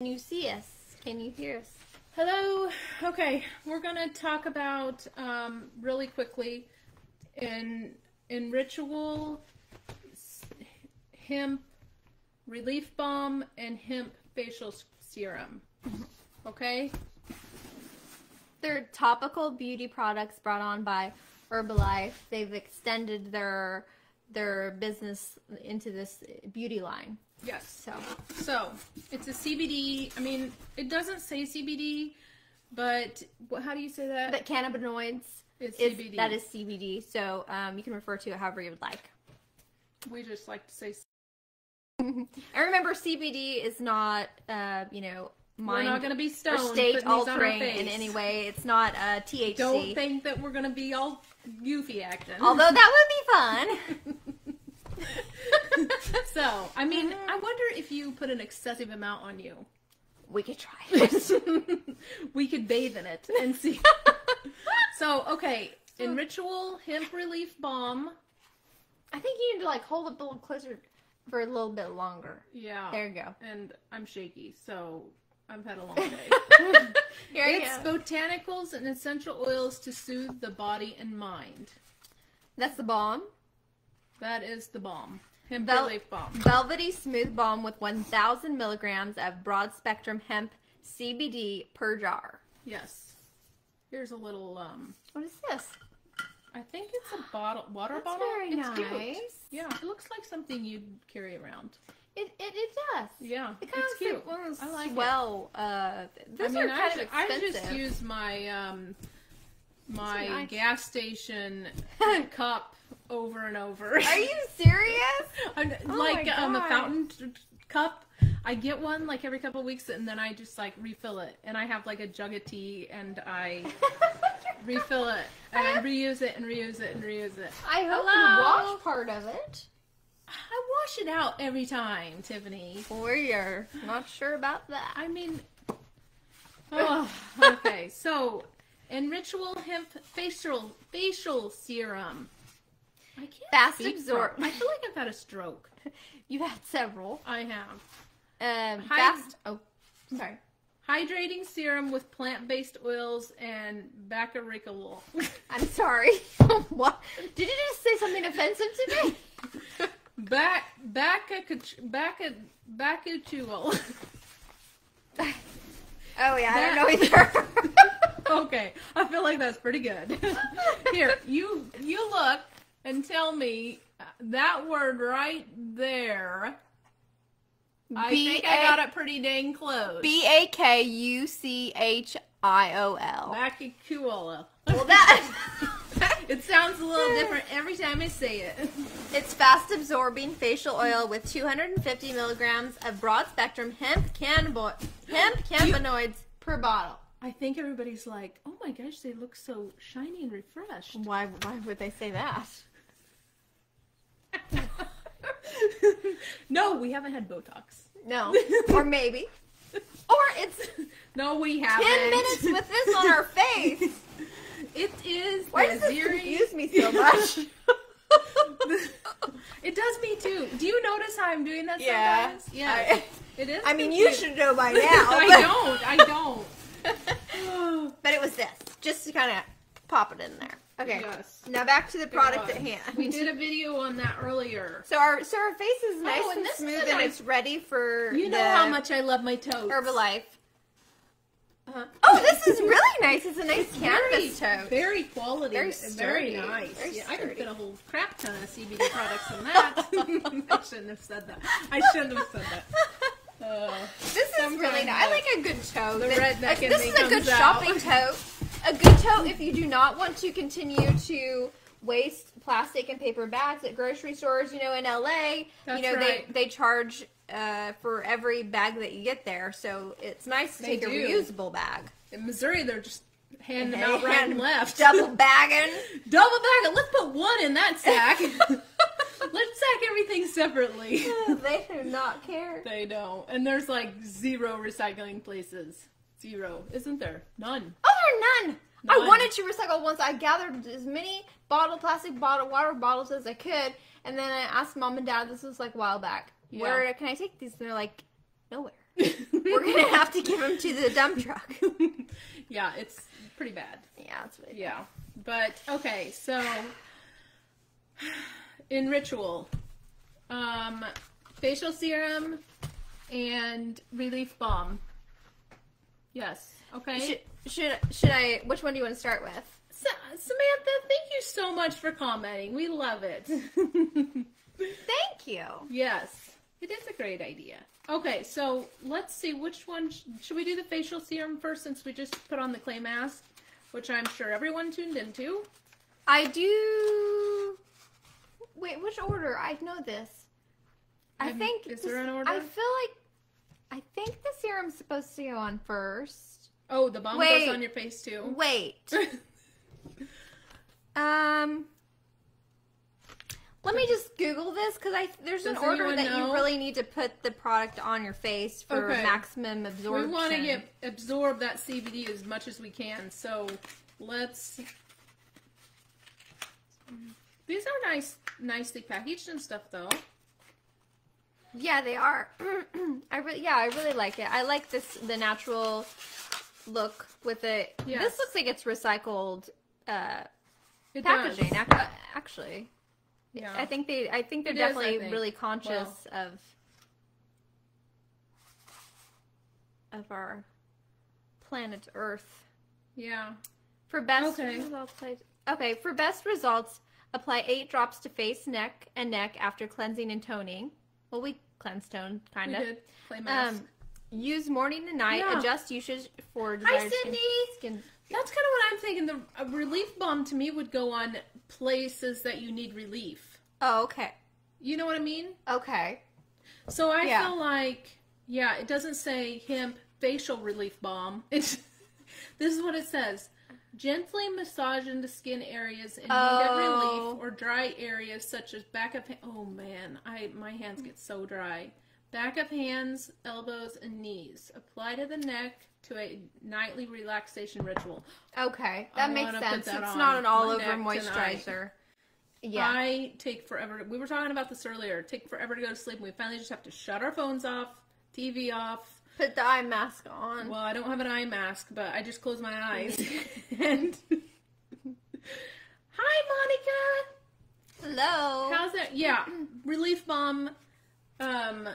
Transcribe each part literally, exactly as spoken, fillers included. Can you see us? Can you hear us? Hello. Okay, we're going to talk about um, really quickly in Enrichual hemp relief balm and hemp facial serum. Okay. They're topical beauty products brought on by Herbalife. They've extended their their business into this beauty line. Yes. So, so it's a C B D. I mean, it doesn't say C B D, but how do you say that? But cannabinoids. It's is, C B D. That is C B D. So um, you can refer to it however you would like. We just like to say. I remember C B D is not, uh, you know, mind we're not going to be stoned, or state altering in any way. It's not uh, T H C. Don't think that we're going to be all goofy acting. Although that would be fun. So, I mean, I wonder if you put an excessive amount on you. We could try it. We could bathe in it and see. So, okay, Enrichual hemp relief balm. I think you need to like hold it a little closer for a little bit longer. Yeah. There you go. And I'm shaky, so I've had a long day. Here it's I botanicals and essential oils to soothe the body and mind. That's the balm. That is the balm. Hemp Vel relief balm. Velvety smooth balm with one thousand milligrams of broad spectrum hemp C B D per jar. Yes. Here's a little. Um, what is this? I think it's a bottle, water That's bottle. Very it's very nice. Cute. Yeah, it looks like something you'd carry around. It it, it does. Yeah, it kind it's of cute. Like, I like well, it. Uh, those I mean, are I kind should, of expensive. I just use my um, my nice. gas station cup over and over. Are you serious? I'm, oh like um, a fountain cup. I get one like every couple of weeks, and then I just like refill it. And I have like a jug of tea, and I refill it, and I reuse it, and reuse it, and reuse it. I hope Hello. you wash part of it. I wash it out every time, Tiffany. We're not sure about that. I mean, oh, okay. So, Enrichual hemp facial facial serum. I can't fast absorb. I feel like I've had a stroke. You've had several. I have. Um, Hyd fast. Oh, sorry. Hydrating serum with plant-based oils and bakuchiol. I'm sorry. What? Did you just say something offensive to me? Back, back, back, bakuchiol. Oh yeah, I don't know either. Okay, I feel like that's pretty good. Here, you you look and tell me that word right there. I B think I got it pretty dang close. B A K U C H I O L. Bakuchiol. Well, that... It sounds a little different every time I say it. It's fast-absorbing facial oil with two hundred fifty milligrams of broad-spectrum hemp, cannabo hemp cannabinoids you, per bottle. I think everybody's like, oh my gosh, they look so shiny and refreshed. Why, why would they say that? No, we haven't had Botox. No, or maybe, or it's no, we haven't. Ten minutes with this on our face. It is. Why does this confuse me so much? It does me too. Do you notice how I'm doing that yeah. sometimes? Yeah, I, it is. I mean, confusing. You should know by now. I don't. I don't. But it was this, just to kind of pop it in there. Okay, yes. Now back to the product at hand. We did a video on that earlier. So our so our face is nice oh, and, and smooth and nice. It's ready for You know how much I love my toes. Herbalife. Uh-huh. Oh, this is really nice. It's a nice it's canvas very, tote. Very quality. Very sturdy. Very nice. Very yeah, I could fit a whole crap ton of C B D products in that. I shouldn't have said that. I shouldn't have said that. Uh, this is really nice. I like a good tote. The red neck in me comes out. This is a good shopping tote. A good tote if you do not want to continue to waste plastic and paper bags at grocery stores. You know, in L A, That's you know right. they they charge uh, for every bag that you get there, so it's nice to they take do. a reusable bag. In Missouri, they're just handing them out right and left, double bagging, double bagging. Let's put one in that sack. Let's sack everything separately. They do not care. They don't, and there's like zero recycling places. Zero, isn't there? None. Oh, there are none. none. I wanted to recycle once. I gathered as many bottle, plastic bottle, water bottles as I could, and then I asked mom and dad. This was like a while back. Yeah. Where can I take these? And they're like, nowhere. We're going to have to give him to the dump truck. Yeah, it's pretty bad. Yeah, it's really yeah. bad. But, okay, so Enrichual, um, facial serum and relief balm. Yes. Okay. Should, should, should I, which one do you want to start with? Sa Samantha, thank you so much for commenting. We love it. Thank you. Yes. It is a great idea. Okay, so let's see which one. Sh should we do the facial serum first since we just put on the clay mask, which I'm sure everyone tuned into? I do. Wait, which order? I know this. I'm, I think. Is this, there an order? I feel like. I think the serum's supposed to go on first. Oh, the balm goes on your face too. Wait. um. Let me just Google this because I there's Does an order that know? you really need to put the product on your face for okay. maximum absorption. We want to get absorb that C B D as much as we can. So let's. These are nice, nicely packaged and stuff, though. Yeah, they are. I really, yeah, I really like it. I like this the natural look with it. Yes. This looks like it's recycled uh, it packaging, does. actually. Yeah. I think they I think they're it definitely is, think. really conscious well. of of our planet Earth. Yeah. For best okay. results, okay, for best results, apply eight drops to face, neck, and neck after cleansing and toning. Well, we cleanse tone kind of. Clay mask. Um use morning and night, yeah. adjust usage for desired Hi, Sydney. skin. skin. That's kind of what I'm thinking. The a relief balm to me would go on places that you need relief. Oh, okay. You know what I mean? Okay. So I yeah. feel like, yeah, it doesn't say hemp facial relief balm. It's, this is what it says. Gently massage into skin areas in oh. need of relief or dry areas such as back of hand. Oh, man. I, my hands get so dry. Back of hands, elbows, and knees. Apply to the neck to a nightly relaxation ritual. Okay, that I makes sense. That it's on. not an all-over moisturizer. Tonight. Yeah. I take forever. To, we were talking about this earlier. Take forever to go to sleep. And we finally just have to shut our phones off, T V off. Put the eye mask on. Well, I don't have an eye mask, but I just close my eyes. and Hi, Monica. Hello. How's that? Yeah, relief balm. Um.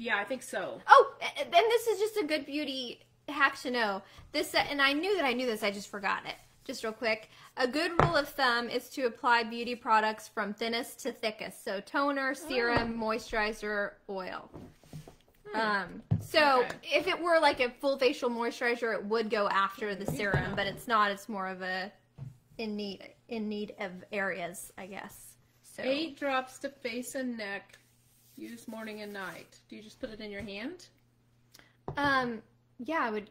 Yeah, I think so. Oh, and this is just a good beauty hack to know. This, and I knew that I knew this, I just forgot it. Just real quick. A good rule of thumb is to apply beauty products from thinnest to thickest. So toner, serum, oh. moisturizer, oil. Hmm. Um, so okay. if it were like a full facial moisturizer, it would go after the serum, yeah. but it's not. It's more of a in need, in need of areas, I guess. So eight drops to face and neck. Use morning and night. Do you just put it in your hand? Um, yeah, I would.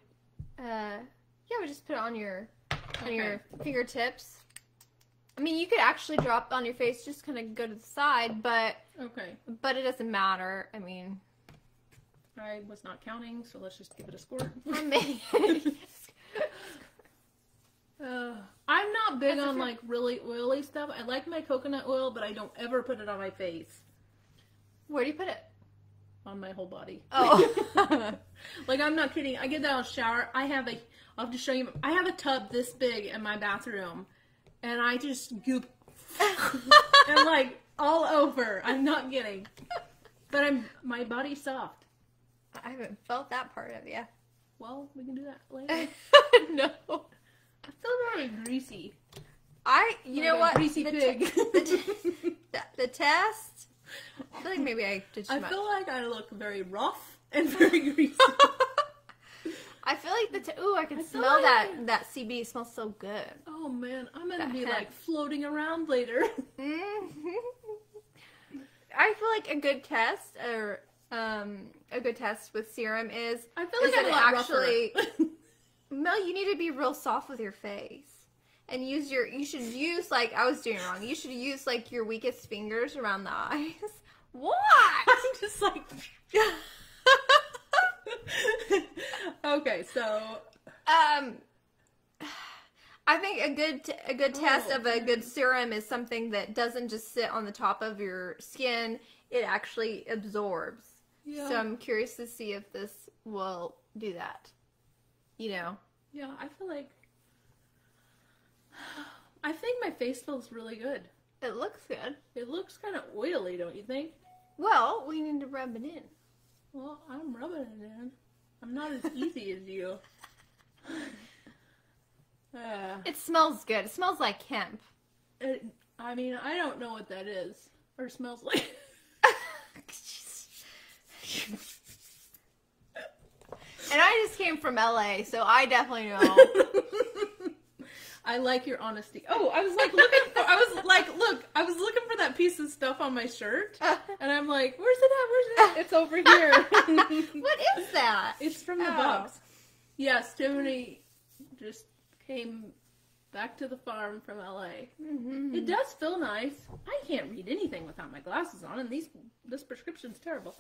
Uh, yeah, I would just put it on your, okay. on your fingertips. I mean, you could actually drop on your face, just kind of go to the side, but okay. But it doesn't matter. I mean, I was not counting, so let's just give it a squirt. I mean, uh, I'm not big That's on like really oily stuff. I like my coconut oil, but I don't ever put it on my face. Where do you put it? On my whole body. Oh. Like, I'm not kidding. I get that out of the shower. I have a, I'll have to show you. I have a tub this big in my bathroom, and I just goop. And, like, all over. I'm not kidding. But I'm, my body's soft. I haven't felt that part of you. Well, we can do that later. No. I feel very greasy. I, you like know what? Greasy the pig. The, the, the test. I feel like maybe I did too I much. feel like I look very rough and very greasy. I feel like the ooh, I can I smell like that I... that C B D smells so good. Oh man, I'm gonna that be head. like floating around later. Mm-hmm. I feel like a good test, or um, a good test with serum is. I feel like I'm actually. Mel, you need to be real soft with your face. And use your, you should use, like, I was doing it wrong. You should use, like, your weakest fingers around the eyes. What? I'm just like. Okay, so. Um, I think a good, a good test oh, of a good serum is something that doesn't just sit on the top of your skin. It actually absorbs. Yeah. So I'm curious to see if this will do that, you know? Yeah, I feel like, I think my face feels really good. It looks good. It looks kind of oily, don't you think? Well, we need to rub it in. Well, I'm rubbing it in. I'm not as easy as you. Uh, it smells good. It smells like hemp. It, I mean, I don't know what that is. Or smells like. And I just came from L A, so I definitely know. I like your honesty. Oh, I was like looking for, I was like, look, I was looking for that piece of stuff on my shirt, and I'm like, where's it at? Where's it at? It's over here. What is that? It's from the oh. box. Yes, Tiffany just came back to the farm from L A. Mm-hmm. It does feel nice. I can't read anything without my glasses on, and these this prescription's terrible.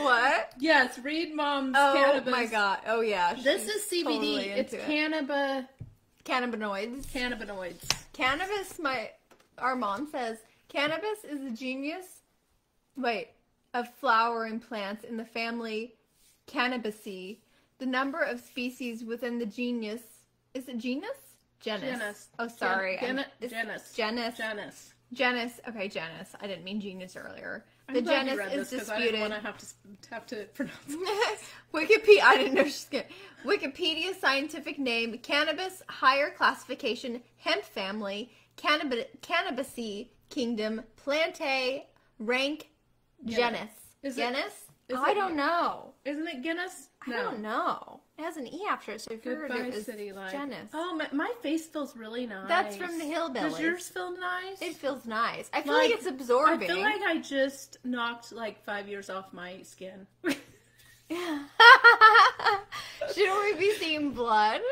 What? Yes, read Mom's oh, cannabis. Oh my god. Oh yeah. This is C B D. Totally it's it. cannabis. Cannabinoids. Cannabinoids. Cannabis. My our mom says cannabis is a genius. Wait, of flower and plants in the family Cannabaceae. The number of species within the genus is it genus? Genus. Genus. Oh, sorry. Gen genus. Genus. Genus. Genus. Okay, genus. I didn't mean genius earlier. I'm the glad genus you read is this, disputed. I didn't want to have to have to pronounce it. Wikipedia. I didn't know she's gonna. Wikipedia scientific name: Cannabis. Higher classification: Hemp family. Cannabis. Cannabaceae kingdom. Plantae. Rank. Genus. Is genus. It, oh, I don't know. Isn't it genus? No. I don't know. It has an E after it, so if you're going to city life. Genus. Oh, my, my face feels really nice. That's from the hillbillies. Does yours feel nice? It feels nice. I feel like, like it's absorbing. I feel like I just knocked like five years off my skin. Yeah. Shouldn't we be seeing blood?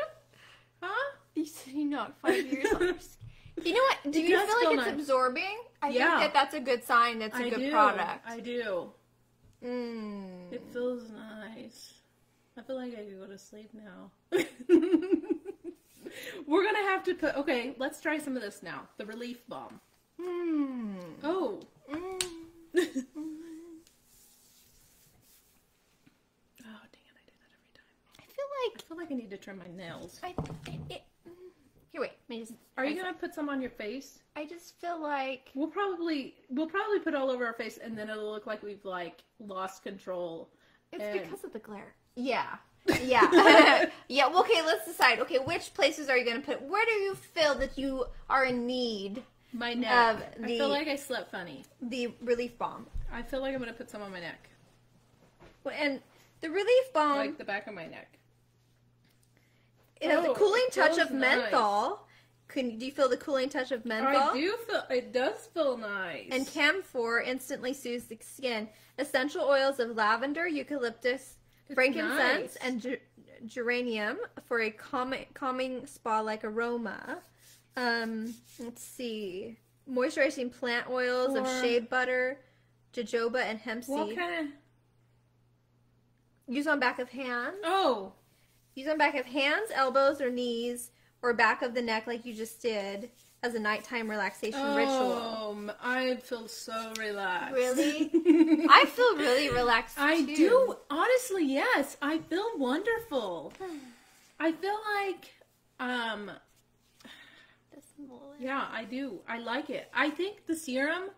Huh? You said you knocked five years off your skin. You know what? Do it you feel like it's nice. absorbing? I yeah. think that that's a good sign. That's a I good do. product. I do. Mm. It feels nice. I feel like I could go to sleep now. We're going to have to put... Okay, let's try some of this now. The relief balm. Mm. Oh. Mm. Oh, dang it. I do that every time. I feel like... I feel like I need to trim my nails. I, it, it, here, wait. Let me just, Are I you going to put some on your face? I just feel like... We'll probably... We'll probably put all over our face, and then it'll look like we've, like, lost control. It's and... because of the glare. Yeah, yeah, yeah. Well, okay, let's decide. Okay, which places are you going to put? Where do you feel that you are in need? My neck. Of the, I feel like I slept funny. The relief balm. I feel like I'm going to put some on my neck. Well, and the relief balm. Like the back of my neck. It has oh, a cooling touch of nice. menthol. Can, do you feel the cooling touch of menthol? I do feel, it does feel nice. And camphor instantly soothes the skin. Essential oils of lavender, eucalyptus, It's frankincense nice. and ger geranium for a calm calming spa-like aroma. Um, let's see. Moisturizing plant oils or of shea butter, jojoba, and hemp seed. What kind of... Use on back of hands. Oh. Use on back of hands, elbows, or knees, or back of the neck like you just did as a nighttime relaxation oh, ritual. Oh, I feel so relaxed. Really? I feel really relaxed, I too. do. Honestly, yes. I feel wonderful. I feel like, um... yeah, I do. I like it. I think the serum,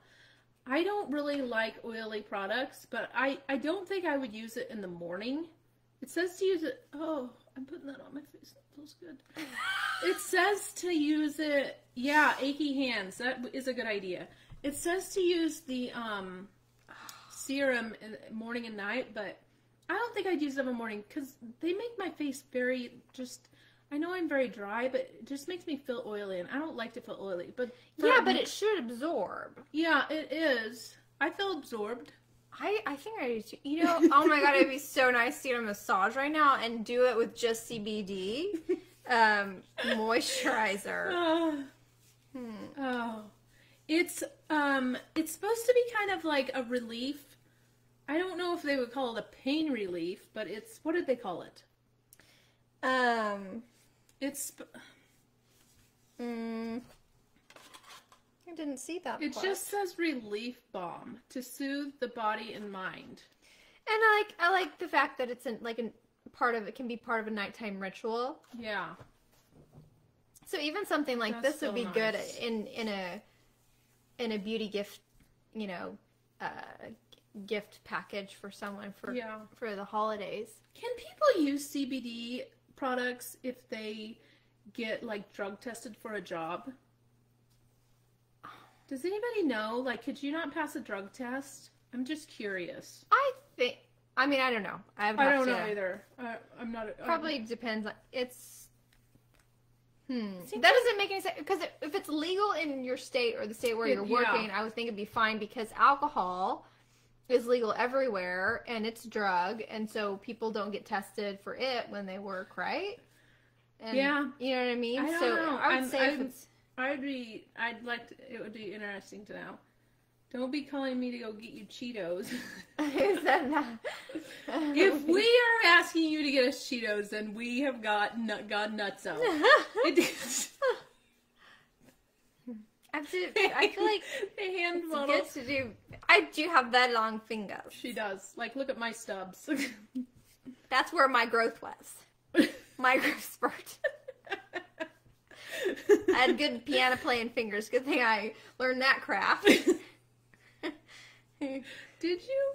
I don't really like oily products, but I, I don't think I would use it in the morning. It says to use it... Oh, I'm putting that on my face. It feels good. It says to use it... Yeah, achy hands. That is a good idea. It says to use the um, serum in morning and night, but I don't think I'd use it in the morning because they make my face very just... I know I'm very dry, but it just makes me feel oily, and I don't like to feel oily. But yeah, but it should absorb. Yeah, it is. I feel absorbed. I, I think I do too. You know, oh my god, it'd be so nice to get a massage right now and do it with just C B D um, moisturizer. Uh, hmm. Oh, it's um, it's supposed to be kind of like a relief. I don't know if they would call it a pain relief, but it's what did they call it? Um, it's. Mm. I didn't see that It part. Just says relief balm to soothe the body and mind. And I like, I like the fact that it's in, like a part of, it can be part of a nighttime ritual. Yeah. So even something like That's this would be nice. good in in a in a beauty gift, you know, uh, gift package for someone for yeah. for the holidays. Can people use C B D products if they get like drug tested for a job? Does anybody know? Like, could you not pass a drug test? I'm just curious. I think. I mean, I don't know. I have. I don't know that. either. I, I'm not. Probably I'm... depends on it's. Hmm. That doesn't make any sense because it, if it's legal in your state or the state where you're working, yeah. I would think it'd be fine because alcohol is legal everywhere and it's a drug, and so people don't get tested for it when they work, right? And, yeah. You know what I mean? I don't so know. I would I'm, say I'm, if it's. I'd be, I'd like to, it would be interesting to know. Don't be calling me to go get you Cheetos. Is that not? If we are asking you to get us Cheetos, then we have got nut, God nuts out. It is. I feel like the hand it's model. Good to do. I do have that long finger. She does. Like, look at my stubs. That's where my growth was. My growth spurt. I had good piano playing fingers. Good thing I learned that craft. Did you?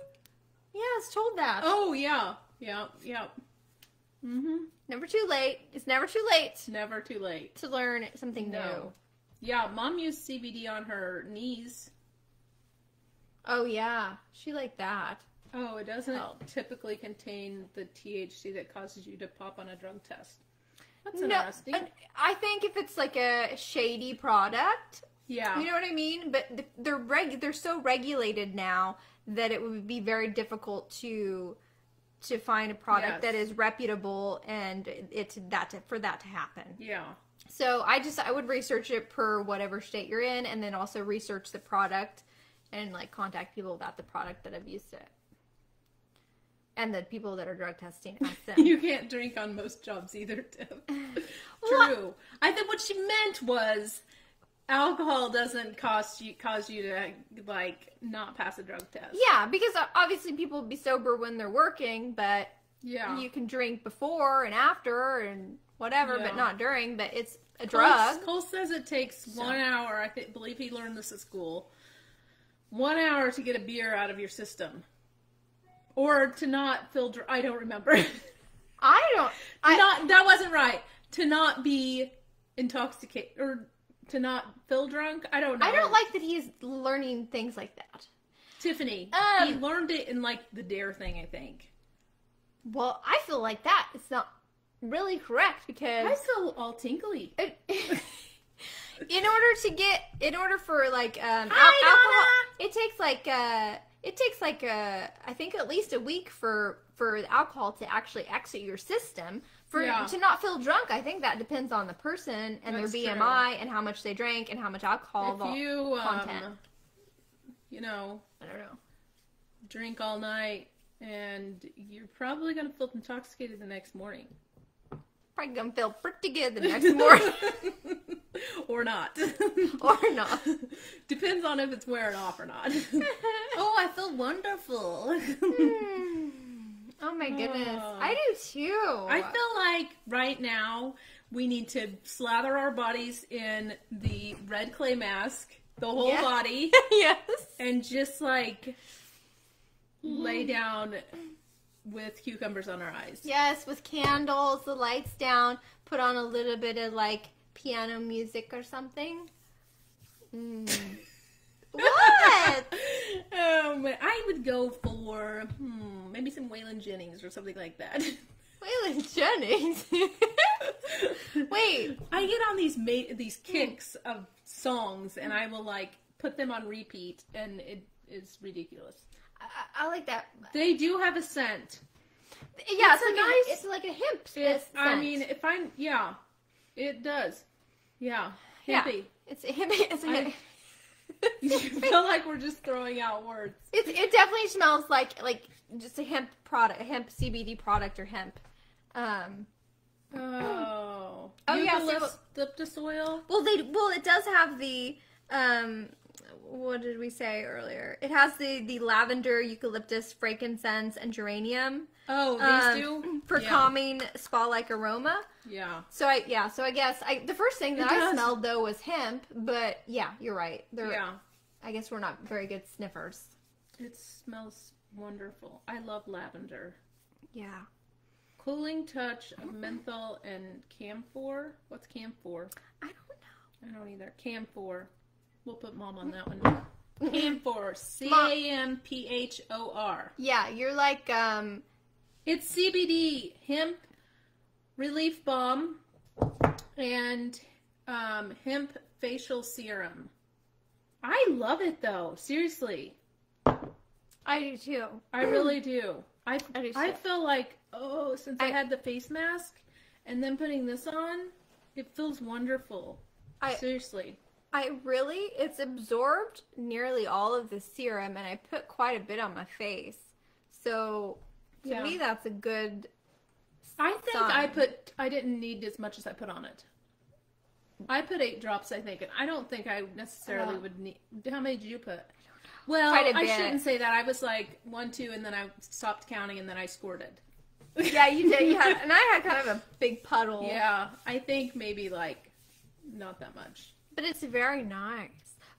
Yeah, I was told that. Oh, yeah. Yeah, yeah. Mm-hmm. Never too late. It's never too late. Never too late. To learn something no. new. Yeah, Mom used C B D on her knees. Oh, yeah. She liked that. Oh, it doesn't oh. typically contain the T H C that causes you to pop on a drug test. That's interesting. No, I think if it's like a shady product, yeah, you know what I mean. But they're reg they're so regulated now that it would be very difficult to to find a product yes. that is reputable and it's that to, for that to happen. Yeah. So I just I would research it per whatever state you're in, and then also research the product and like contact people about the product that have used it. And the people that are drug testing us. You can't drink on most jobs either, Tim. True. I think what she meant was alcohol doesn't cause you, cause you to, like, not pass a drug test. Yeah, because obviously people will be sober when they're working, but yeah. you can drink before and after and whatever, yeah. but not during. But it's a Cole, drug. Cole says it takes so. one hour. I th believe he learned this at school. One hour to get a beer out of your system. Or to not feel, I don't remember. I don't. I, not That wasn't right. To not be intoxicated, or to not feel drunk. I don't know. I don't like that he's learning things like that. Tiffany, um, he learned it in like the D A R E thing, I think. Well, I feel like that is not really correct because I feel all tingly. It, in order to get, in order for like um, Hi, al alcohol, it takes like. Uh, It takes like a, I think at least a week for for alcohol to actually exit your system. For yeah. to not feel drunk, I think that depends on the person and That's their B M I true. and how much they drank and how much alcohol if you, content. Um, you know, I don't know. Drink all night, and you're probably gonna feel intoxicated the next morning. Probably gonna feel pretty good the next morning. Or not. Or not. Depends on if it's wearing off or not. Oh, I feel wonderful. Mm. Oh my goodness. Oh. I do too. I feel like right now we need to slather our bodies in the red clay mask, the whole yes. body. Yes. And just like mm. lay down with cucumbers on our eyes. Yes, with candles, the lights down, put on a little bit of like piano music or something. Mm. What? Um, I would go for hmm, maybe some Waylon Jennings or something like that. Waylon Jennings. Wait, I get on these ma these kicks mm. of songs, and I will like put them on repeat, and it is ridiculous. I, I like that. They do have a scent. Yeah, it's, it's a like nice. A, it's like a hemp scent. I mean, if I'm yeah. It does. Yeah. Hippie. Yeah. It's a hippie. It's a hippie. I, you feel like we're just throwing out words. It's, it definitely smells like like just a hemp product, a hemp C B D product or hemp. Um, oh. Oh, yeah. Eucalyptus oil? Well, they, well, it does have the um, what did we say earlier? It has the, the lavender, eucalyptus, frankincense, and geranium. Oh, these um, do? For yeah. calming, spa-like aroma. Yeah. So I, yeah, so I guess, I, the first thing that I smelled, though, was hemp, but yeah, you're right. They're, yeah. I guess we're not very good sniffers. It smells wonderful. I love lavender. Yeah. Cooling touch of menthol and camphor. What's camphor? I don't know. I don't either. Camphor. We'll put mom on that one. Camphor. C A M P H O R. Yeah, you're like, um... It's C B D, hemp, relief balm, and um, hemp facial serum. I love it, though. Seriously. I do, too. I really do. I, I, do I feel like... Oh, since I, I had the face mask and then putting this on, it feels wonderful. I, Seriously. I really, it's absorbed nearly all of the serum, and I put quite a bit on my face. So, to yeah. me, that's a good sign. I think I put, I didn't need as much as I put on it. I put eight drops, I think, and I don't think I necessarily uh, would need, how many did you put? Well, I shouldn't say that. I was like one, two, and then I stopped counting, and then I squirted. Yeah, you did. You had, and I had kind of a big puddle. Yeah, I think maybe like not that much. But it's very nice.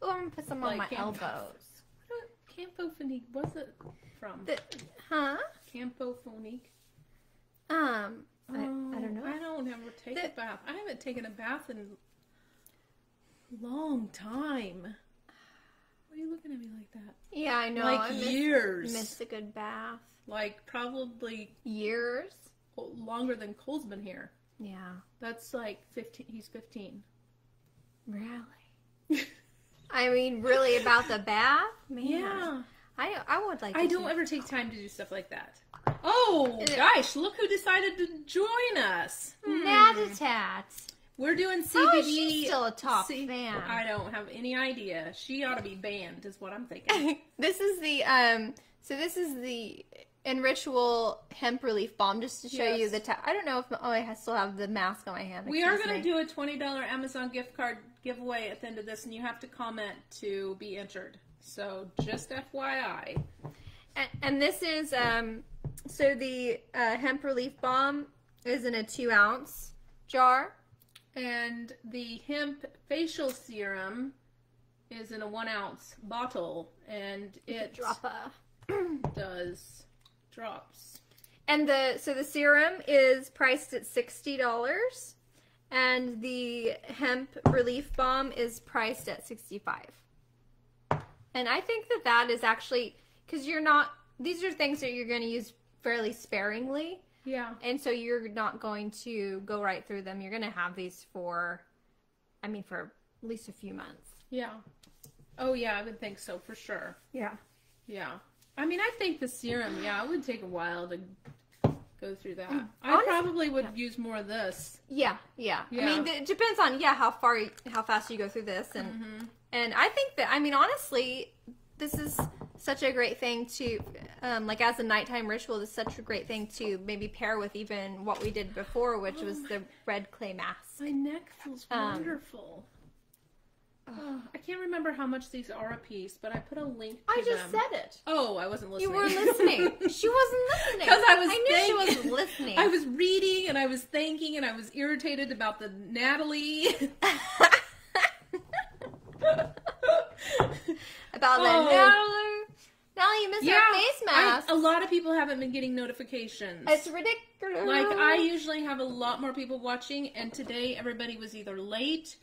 Oh, I'm gonna put some like on my elbows. Campophonique. What's it from? The, huh? Campophonique. Um, oh, I, I don't know. I don't ever take the, a bath. I haven't taken a bath in a long time. Why are you looking at me like that? Yeah, I know. Like I years. Missed, missed a good bath. Like, probably years longer than Cole's been here. Yeah. That's like fifteen. He's fifteen. Really? I mean, really about the bath? Man. Yeah. I, I would like I don't ever take time to do stuff like that. Oh, it, gosh. Look who decided to join us. Natatat. We're doing C B D. How is she still a top C fan? I don't have any idea. She ought to be banned is what I'm thinking. This is the, um, so this is the... Enrichual hemp relief balm, just to show yes. you the ta I don't know if my, oh, I still have the mask on my hand. We are going to do a twenty dollar Amazon gift card giveaway at the end of this, and you have to comment to be entered. So just F Y I. And, and this is, um, so the uh, hemp relief balm is in a two ounce jar. And the hemp facial serum is in a one ounce bottle, and it does... drops. And the so the serum is priced at sixty dollars, and the hemp relief balm is priced at sixty-five dollars. And I think that that is actually, because you're not, these are things that you're going to use fairly sparingly. Yeah. And so you're not going to go right through them. You're going to have these for, I mean, for at least a few months. Yeah. Oh, yeah, I would think so for sure. Yeah. Yeah. I mean, I think the serum, yeah, it would take a while to go through that. Honestly, I probably would yeah. use more of this. Yeah, yeah, yeah. I mean, it depends on, yeah, how far, how fast you go through this. And mm-hmm. and I think that, I mean, honestly, this is such a great thing to, um, like as a nighttime ritual, this is such a great thing to maybe pair with even what we did before, which oh was the red clay mask. My neck feels um, wonderful. Oh, I can't remember how much these are a piece, but I put a link to them. I just them. said it. Oh, I wasn't listening. You were listening. She wasn't listening. Because I was I knew thinking. she was listening. I was reading, and I was thinking, and I was irritated about the Natalie. about oh. the Natalie. Natalie, you missed yeah, her face mask. I, a lot of people haven't been getting notifications. It's ridiculous. Like, I usually have a lot more people watching, and today everybody was either late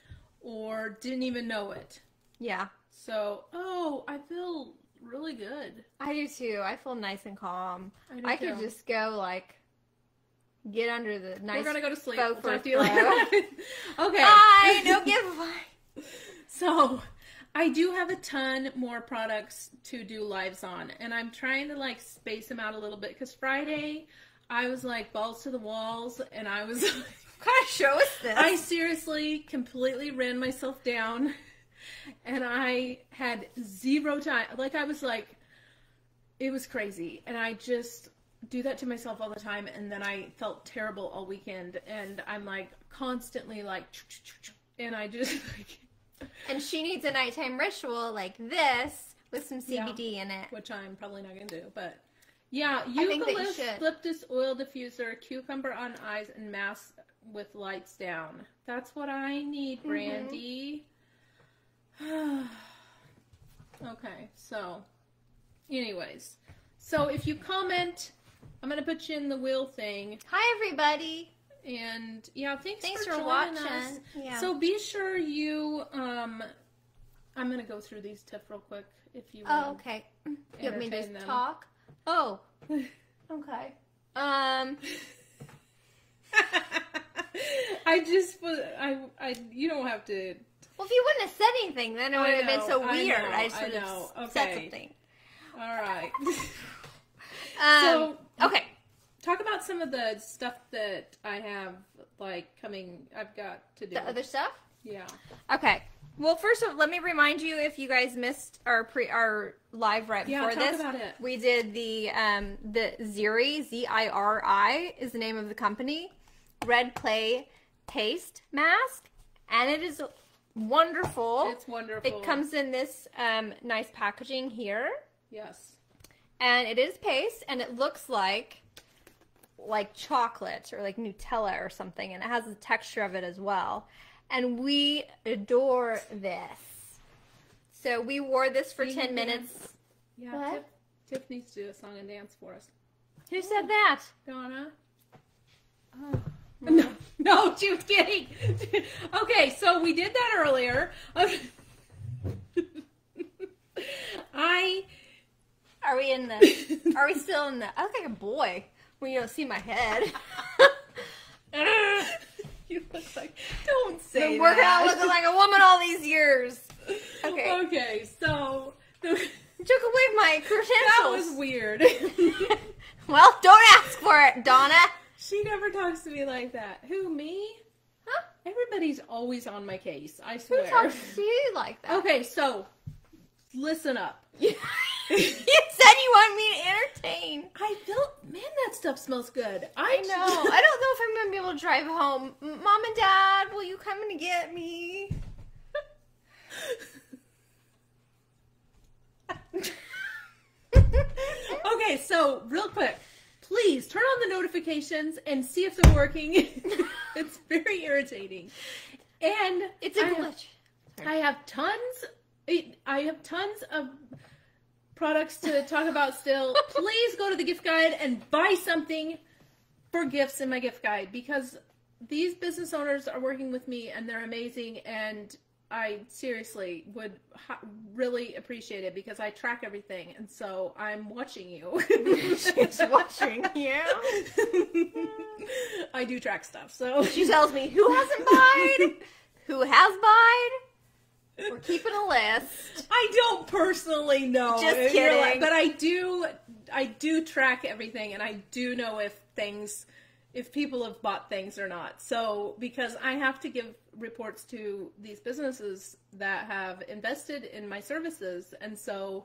or didn't even know it. Yeah. So, oh, I feel really good. I do too. I feel nice and calm. I, do I could just go like get under the nice. We're gonna go to sleep. We'll talk to you later. Okay. Bye. No giveaway. So, I do have a ton more products to do lives on, and I'm trying to like space them out a little bit because Friday I was like balls to the walls, and I was. Like, kind of show us this. I seriously completely ran myself down, and I had zero time. Like, I was like, it was crazy, and I just do that to myself all the time, and then I felt terrible all weekend, and I'm like constantly like, and I just like, And she needs a nighttime ritual like this with some C B D yeah, in it. Which I'm probably not going to do, but yeah, eucalypt, eucalyptus oil diffuser, cucumber on eyes, and mask with lights down. That's what I need, Brandy. Mm-hmm. Okay, so anyways, so if you comment, I'm going to put you in the wheel thing. Hi, everybody. And yeah, thanks, thanks for, for watching us. Yeah. So be sure you, um, I'm going to go through these tips real quick if you want. Oh, okay. You want me to just talk? Oh, okay. Um, I just was, I, I, you don't have to. Well, if you wouldn't have said anything, then it would have been so weird. I, know, I just would I have okay. said something. All right. um, so, okay. Talk about some of the stuff that I have, like, coming, I've got to do. The other stuff? Yeah. Okay. Well, first of all, let me remind you, if you guys missed our pre our live right yeah, before talk this, about it. We did the um, the Ziri, Z I R I is the name of the company, red clay paste mask, and it is wonderful. It's wonderful. It comes in this um, nice packaging here. Yes. And it is paste, and it looks like, like chocolate or like Nutella or something, and it has the texture of it as well, and we adore this. So we wore this for ten minutes. Yeah, what? Tiff needs to do a song and dance for us. Who oh. said that? Donna. Oh. No, no, you're kidding. Okay, so we did that earlier. I. Are we in the? Are we still in the? I look like a boy. Well, you don't see my head. You look like, don't say Been working that. Out looking like a woman all these years. Okay. Okay, so. The, took away my credentials. That was weird. Well, don't ask for it, Donna. She never talks to me like that. Who, me? Huh? Everybody's always on my case, I swear. Who talks to you like that? Okay, so, listen up. You said you want me to entertain. I felt, man, that stuff smells good. I, I know. I don't know if I'm going to be able to drive home. Mom and Dad, will you come and get me? Okay, so real quick, please turn on the notifications and see if they're working. It's very irritating. And it's a I glitch. Have, I have tons. I have tons of products to talk about still. Please go to the gift guide and buy something for gifts in my gift guide, because these business owners are working with me and they're amazing, and I seriously would ha really appreciate it, because I track everything, and so I'm watching you. She's watching you. I do track stuff, so. She tells me who hasn't buyed, who has buyed. We're keeping a list. I don't personally know. Just kidding. Life, but I do, I do track everything, and I do know if things, if people have bought things or not. So, because I have to give reports to these businesses that have invested in my services. And so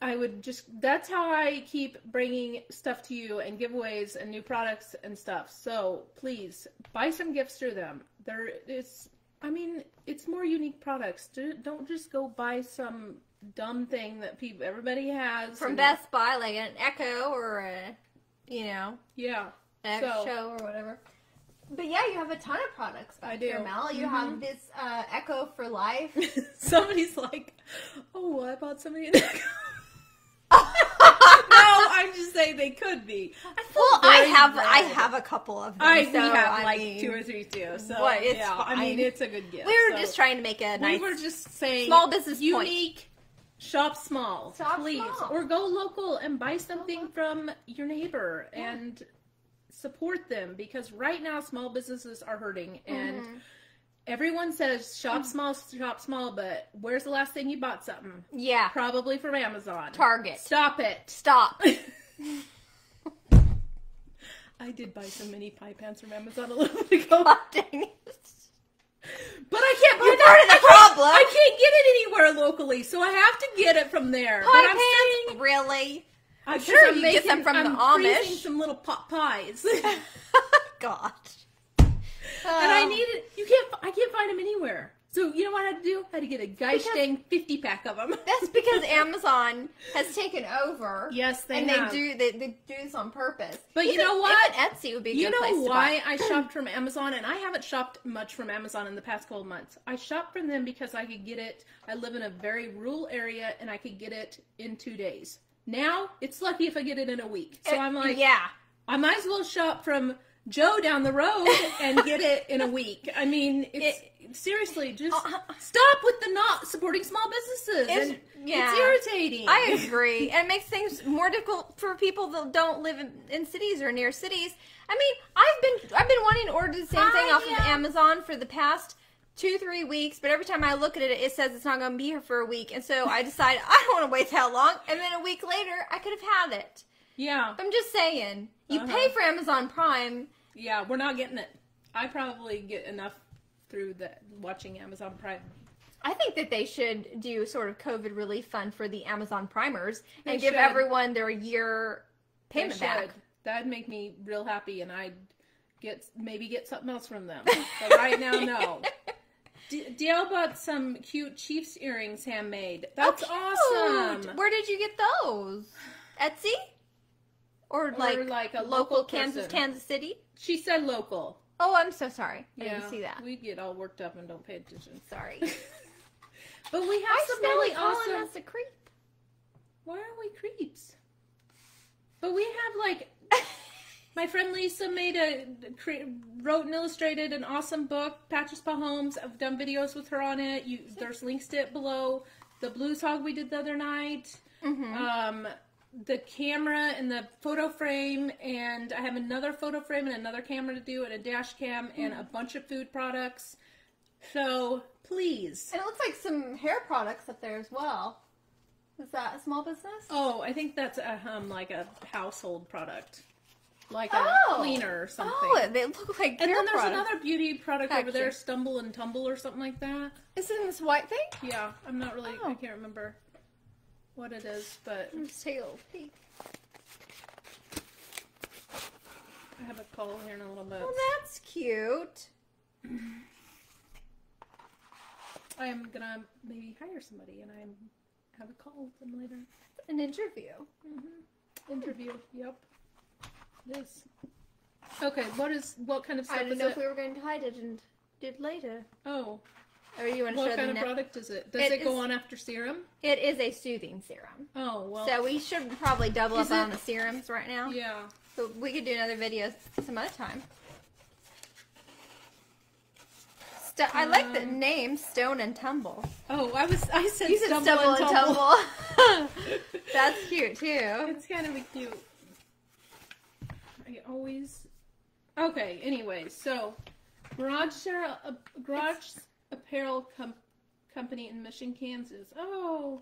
I would just, that's how I keep bringing stuff to you, and giveaways and new products and stuff. So please buy some gifts through them. There is... I mean, it's more unique products. Don't just go buy some dumb thing that people everybody has from Best Buy, like an Echo or a, you know, yeah, an so, Show or whatever. But yeah, you have a ton of products. I do. Here, Mel, you mm-hmm. have this uh, Echo for life. Somebody's like, oh, I bought somebody an Echo. No, I'm just saying they could be. I well, I have red. I have a couple of them. I so, we have I like mean, two or three too. So but it's yeah, fine. I mean, it's a good gift. We were so. just trying to make a nice. We were just saying small business unique. Point. Shop small, Shop please, small. Or go local and buy something from your neighbor yeah. and support them, because right now small businesses are hurting and. Mm-hmm. Everyone says shop small, shop small, but where's the last thing you bought something? Yeah. Probably from Amazon. Target. Stop it. Stop. I did buy some mini pie pants from Amazon a little bit ago. God dang it. But I can't buy You're part of the problem. I can't get it anywhere locally, so I have to get it from there. Pie but I'm saying, really? I'm, I'm sure I'm you making, get them from I'm the Amish. I'm freezing some little pot pies. God. Um, and I needed, you can't, I can't find them anywhere. So you know what I had to do? I had to get a gosh dang fifty pack of them. That's because Amazon has taken over. Yes, they and have. And they do, they, they do this on purpose. But even, you know what? Etsy would be a you good place to You know why I shopped from Amazon? And I haven't shopped much from Amazon in the past couple months. I shopped from them because I could get it. I live in a very rural area, and I could get it in two days. Now, it's lucky if I get it in a week. So it, I'm like, yeah, I might as well shop from Joe down the road and get it in a week. I mean, it's... It, Seriously, just uh, stop with the not supporting small businesses. It's, and yeah. it's irritating. I agree. And it makes things more difficult for people that don't live in, in cities or near cities. I mean, I've been I've been wanting to order the same I, thing off yeah. of Amazon for the past two, three weeks. But every time I look at it, it says it's not going to be here for a week. And so I decide I don't want to wait that long. And then a week later, I could have had it. Yeah. I'm just saying. You uh-huh. pay for Amazon Prime. Yeah, we're not getting it. I probably get enough through the watching Amazon Prime. I think that they should do sort of COVID relief fund for the Amazon Primers they and should. give everyone their year payment back. That'd make me real happy, and I'd get maybe get something else from them. But right now, no. Dale bought some cute Chiefs earrings handmade. That's oh, awesome. Where did you get those? Etsy? Or, or like, like a local, local Kansas, Kansas City? She said local. Oh, I'm so sorry. I yeah, didn't see that. We get all worked up and don't pay attention. Sorry. But we have I some really awesome... Why us a creep? Why are we creeps? But we have, like... My friend Lisa made a... wrote and illustrated an awesome book, Patches Pa Homes. I've done videos with her on it. You, there's links to it below. The Blues Hog we did the other night. Mm-hmm. Um... the camera and the photo frame, and I have another photo frame and another camera to do and a dash cam and a bunch of food products. So, please. And it looks like some hair products up there as well. Is that a small business? Oh, I think that's a, um, like a household product. Like a oh. cleaner or something. Oh, they look like hair And then there's products. another beauty product Heck over there, Stumble and Tumble or something like that. Isn't this white thing? Yeah, I'm not really, oh. I can't remember what it is, but I'm just taking a little peek. I have a call here in a little bit. Well, that's cute. I am gonna maybe hire somebody, and I have a call with them later. An interview. Mm-hmm. Interview. Hmm. Yep. This. Okay. What is what kind of stuff? I don't know it? if we were going to hide it and do it later. Oh. Or you want to what show kind of product is it? Does it, it is, go on after serum? It is a soothing serum. Oh, well. So we should probably double up it, on the serums right now. Yeah. So we could do another video some other time. St um, I like the name Stone and Tumble. Oh, I was I said, you said Stumble and Tumble. And tumble. That's cute too. It's kind of a cute. I always. Okay. Anyway, so garage share uh, garage. It's... Apparel com company in Mission, Kansas. Oh,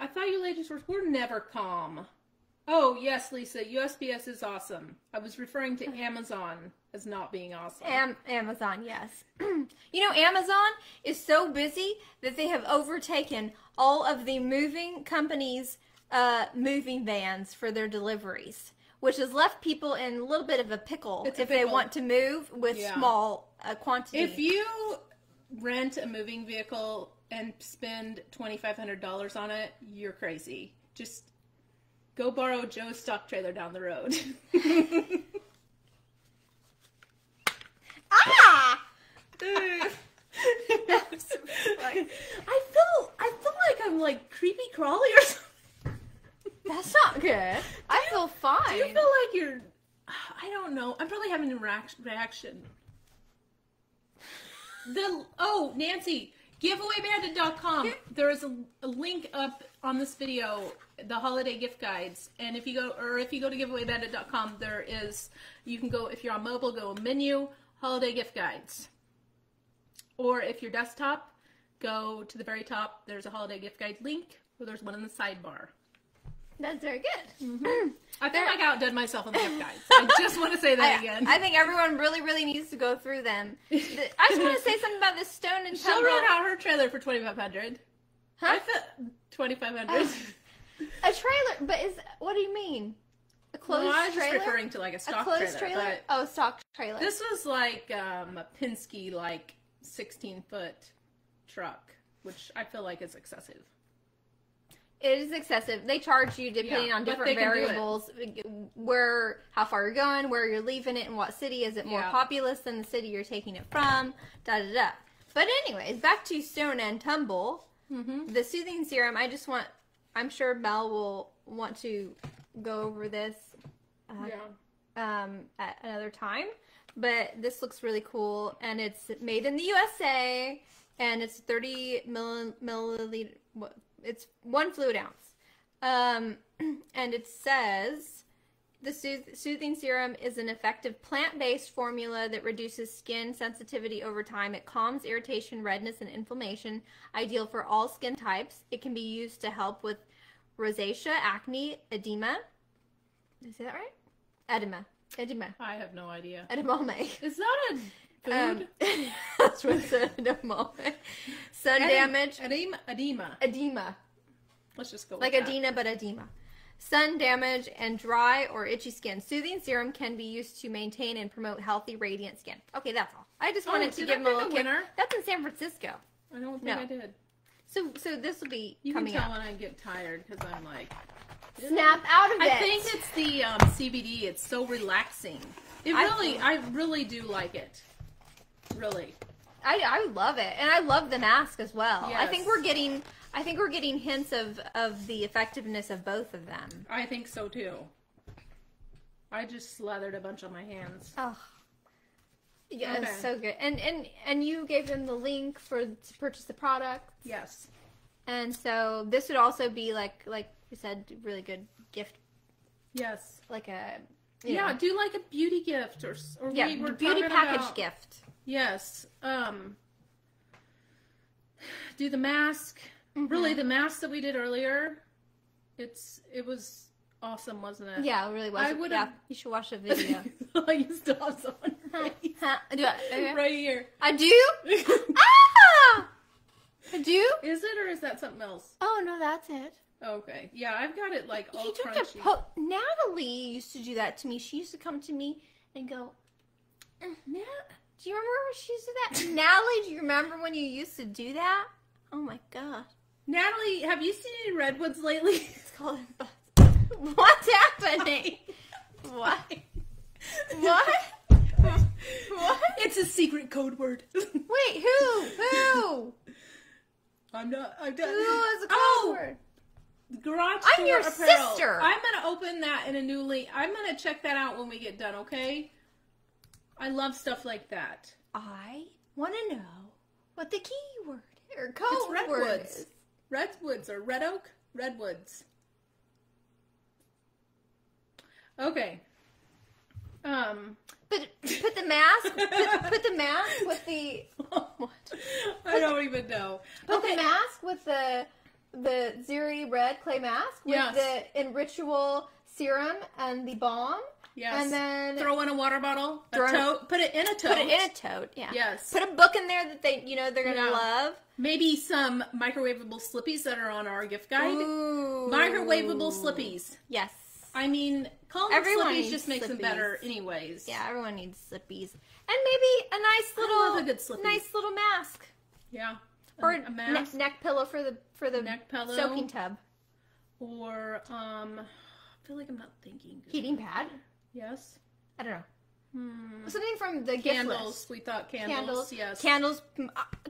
I thought you ladies were, we're never calm. Oh, yes, Lisa, U S P S is awesome. I was referring to Amazon as not being awesome. Am Amazon, yes. You know, Amazon is so busy that they have overtaken all of the moving companies' uh, moving vans for their deliveries, which has left people in a little bit of a pickle it's if a pickle. they want to move with yeah. small uh, quantities. If you... rent a moving vehicle and spend twenty-five hundred dollars on it, you're crazy. Just go borrow Joe's stock trailer down the road. Ah! So I feel I feel like I'm like creepy crawly or something. That's not good. I you, feel fine. Do you feel like you're, I don't know, I'm probably having a reaction. The, oh, Nancy, giveaway bandit dot com. There is a, a link up on this video, the holiday gift guides. And if you go, or if you go to giveaway bandit dot com, there is, you can go, if you're on mobile, go menu, holiday gift guides. Or if you're desktop, go to the very top, there's a holiday gift guide link, or there's one in the sidebar. That's very good. Mm-hmm. I think I outdid myself on the gift guides. I just want to say that I, again. I think everyone really, really needs to go through them. The, I just want to say something about this Stone and Tumble. She wrote out her trailer for twenty five hundred. Huh? Twenty five hundred. Uh, a trailer, but is what do you mean? A closed well, I was trailer. Just referring to like a stock a closed trailer. trailer? Oh, stock trailer. This was like um, a Penske, like sixteen foot truck, which I feel like is excessive. It is excessive. They charge you depending yeah, on different variables, where, how far you're going, where you're leaving it, in what city. Is it more yeah. populous than the city you're taking it from? Da da da. But anyways, back to Stone and Tumble. Mm-hmm. The soothing serum. I just want. I'm sure Belle will want to go over this. Uh, yeah. Um, at another time. But this looks really cool, and it's made in the U S A, and it's thirty mill milliliter. What? It's one fluid ounce. Um, and it says, the sooth soothing serum is an effective plant-based formula that reduces skin sensitivity over time. It calms irritation, redness, and inflammation, ideal for all skin types. It can be used to help with rosacea, acne, edema. Did I say that right? Edema. Edema. I have no idea. Edamame. It's not a... Um, that's what it said. Sun Ed damage. Edema. Edema. Edema. Let's just go with like that. Adena, but edema. Sun damage and dry or itchy skin. Soothing serum can be used to maintain and promote healthy, radiant skin. Okay, that's all. I just wanted oh, to give them a little winner. That's in San Francisco. I don't think no. I did. So, so this will be you coming can tell up. When I get tired because I'm like snap out of it. I think it's the um, C B D. It's so relaxing. It really, I, I really do like it. Really, I, I love it, and I love the mask as well. Yes. I think we're getting, I think we're getting hints of of the effectiveness of both of them. I think so too. I just slathered a bunch on my hands. Oh, yeah, okay. It's so good. And and and you gave them the link for to purchase the product. Yes. And so this would also be like like we said, really good gift. Yes. Like a yeah, know. do like a beauty gift or or yeah, we were beauty package about... gift. Yes. Um, do the mask. Mm-hmm. Really, the mask that we did earlier, it's it was awesome, wasn't it? Yeah, it really was. I would yeah. You should watch the video. I used to have someone right, huh? do I, okay. right here. I do? ah! I do? Is it or is that something else? Oh, no, that's it. Okay. Yeah, I've got it like all crunchy. Po Natalie used to do that to me. She used to come to me and go, Nat. Do you remember when she used to do that? Natalie, do you remember when you used to do that? Oh my god. Natalie, have you seen any redwoods lately? It's called What's happening? What? What? What? It's a secret code word. Wait, who? Who? I'm not I'm done. Who is a code oh, word? Garage I'm your apparel. Sister. I'm gonna open that in a newly I'm gonna check that out when we get done, okay? I love stuff like that. I want to know what the key word or code word is. Redwoods or red oak? Redwoods. Okay. Um. Put put the mask. put, put the mask with the. What? I don't even know. Put okay. the mask with the the Zuri red clay mask with yes. the Enrichual serum and the balm. Yes. And then throw in a water bottle, a tote, put it in a tote. Put it in a tote, yeah. Yes. Put a book in there that they, you know, they're going to yeah. love. Maybe some microwavable slippies that are on our gift guide. Ooh. Microwavable slippies. Yes. I mean, calling them slippies just makes slippies. them better anyways. Yeah, everyone needs slippies. And maybe a nice little I love a good slippy. nice little mask. Yeah. Or a, a mask. Ne neck pillow for the for the neck pillow. soaking tub. Or um I feel like I'm not thinking good. Heating pad. Yes. I don't know. Hmm. Something from the candles. Gift list. We thought candles. Candles. Yes. Candles.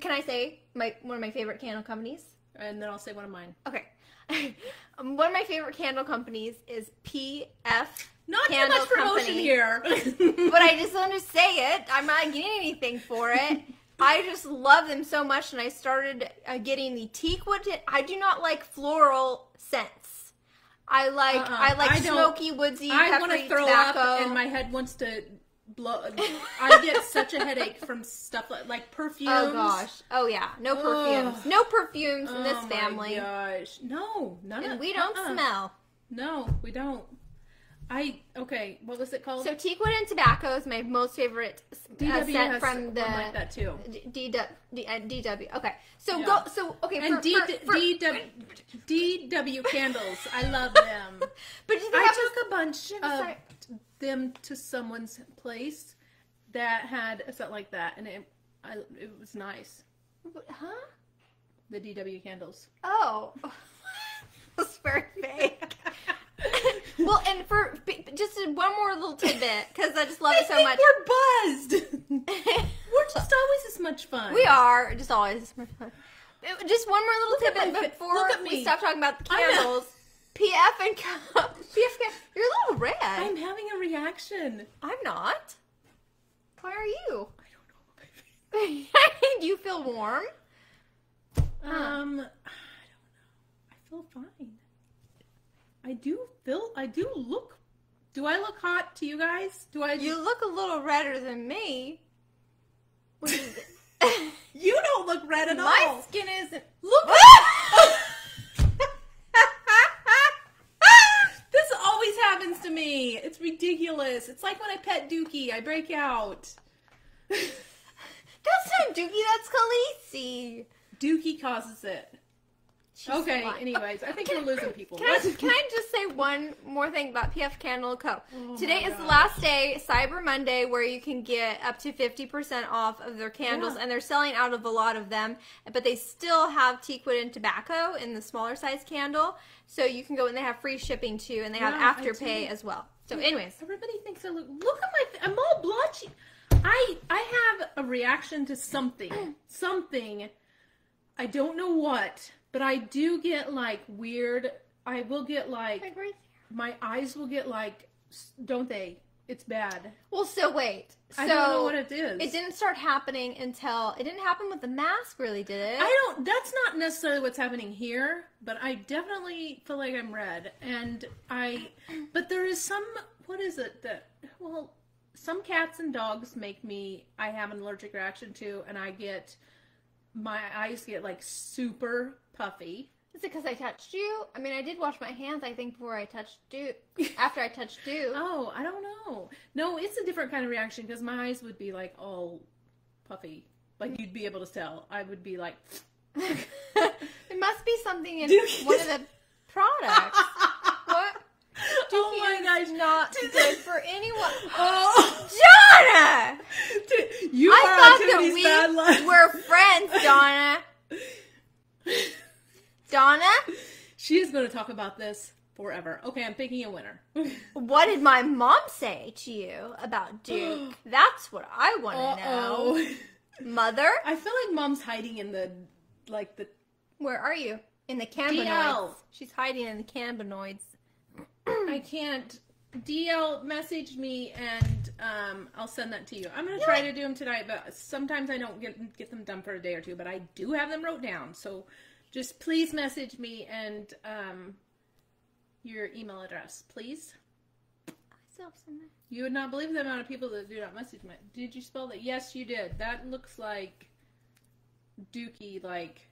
Can I say my one of my favorite candle companies? And then I'll say one of mine. Okay. One of my favorite candle companies is P F. Not too much promotion company. Here. But I just want to say it. I'm not getting anything for it. I just love them so much, and I started uh, getting the teakwood. I do not like floral scents. I like uh -uh. I like I smoky, woodsy, peppery I want to throw tobacco. Up, and my head wants to blow. I get such a headache from stuff like, like perfumes. Oh gosh! Oh yeah, no perfumes, Ugh. no perfumes in this oh, family. My gosh, no, none. And of, we don't uh -uh. smell. No, we don't. I okay. What was it called? So teakwood and tobacco is my most favorite uh, scent from the like that too. D D, D, uh, D W. Okay, so yeah. go. So okay, and for, D, for, for, D, D, D W candles. I love them. But do they I have took a, a bunch of sorry. them to someone's place that had a scent like that, and it I, it was nice. Huh? The D W candles. Oh. That's very fake. Well, and for just one more little tidbit, because I just love I it so think much. We're buzzed. We're just always as much fun. We are just always as much fun. Just one more little look tidbit before we stop talking about the candles. P F and Co. P F, you're a little red. I'm having a reaction. I'm not. Why are you? I don't know. Do you feel warm? Um, I don't know. I feel fine. I do feel. I do look. Do I look hot to you guys? Do I? You look a little redder than me. What is it? You don't look red at My all. My skin isn't. Look. This always happens to me. It's ridiculous. It's like when I pet Dookie. I break out. That's not Dookie. That's Khaleesi. Dookie causes it. She's okay, lying. Anyways, I think we're losing people. Can I, can I just say one more thing about P F Candle Co? Oh Today is God. the last day, Cyber Monday, where you can get up to fifty percent off of their candles, yeah. and they're selling out of a lot of them, but they still have teakwood and tobacco in the smaller size candle, so you can go and they have free shipping too, and they yeah, have Afterpay as well. So anyways. Everybody thinks I look, look at my, I'm all blotchy. I, I have a reaction to something, something, I don't know what. But I do get, like, weird, I will get, like, like right my eyes will get, like, don't they? It's bad. Well, so wait. So I don't know what it is. It didn't start happening until, it didn't happen with the mask, really, did it? I don't, that's not necessarily what's happening here, but I definitely feel like I'm red. And I, but there is some, what is it that, well, some cats and dogs make me, I have an allergic reaction to, and I get, my eyes get, like, super puffy. Is it because I touched you? I mean, I did wash my hands, I think, before I touched Duke. After I touched Duke. Oh, I don't know. No, it's a different kind of reaction because my eyes would be, like, all puffy. Like, you'd be able to tell. I would be like... It must be something in Duke. One of the products. What? Duke oh, my gosh. Not good for anyone. Oh, Donna! You I thought that we bad lines. Were friends, Donna. Donna? She is going to talk about this forever. Okay, I'm picking a winner. What did my mom say to you about Duke? That's what I want to Uh-oh. know. Mother? I feel like mom's hiding in the, like the... Where are you? In the cannabinoids. D L. She's hiding in the cannabinoids. I can't... D L, message me and um, I'll send that to you. I'm going to try to do them tonight, but sometimes I don't get, get them done for a day or two, but I do have them wrote down. So just please message me and um, your email address, please. You would not believe the amount of people that do not message me. Did you spell that? Yes, you did. That looks like Dookie, like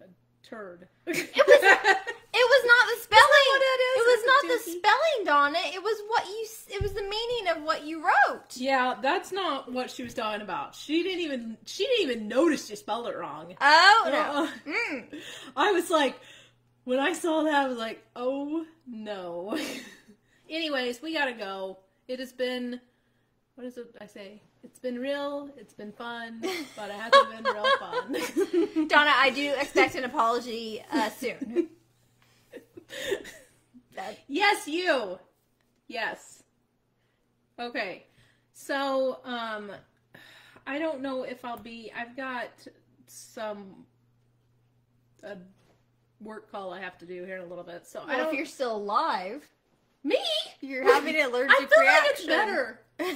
a turd. It was... It was not the spelling. Not it, is. It was not the spelling, Donna. It was what you. It was the meaning of what you wrote. Yeah, that's not what she was talking about. She didn't even. She didn't even notice you spelled it wrong. Oh uh, no! Mm. I was like, when I saw that, I was like, oh no. Anyways, we gotta go. It has been. What is it I say? It's been real, it's been fun, but it hasn't been real fun. Donna, I do expect an apology uh, soon. Yes, you. Yes. Okay. So, um, I don't know if I'll be, I've got some a work call I have to do here in a little bit. So well, I don't, if you're still alive. Me? You're having an allergic reaction. I feel reaction. Like it's better.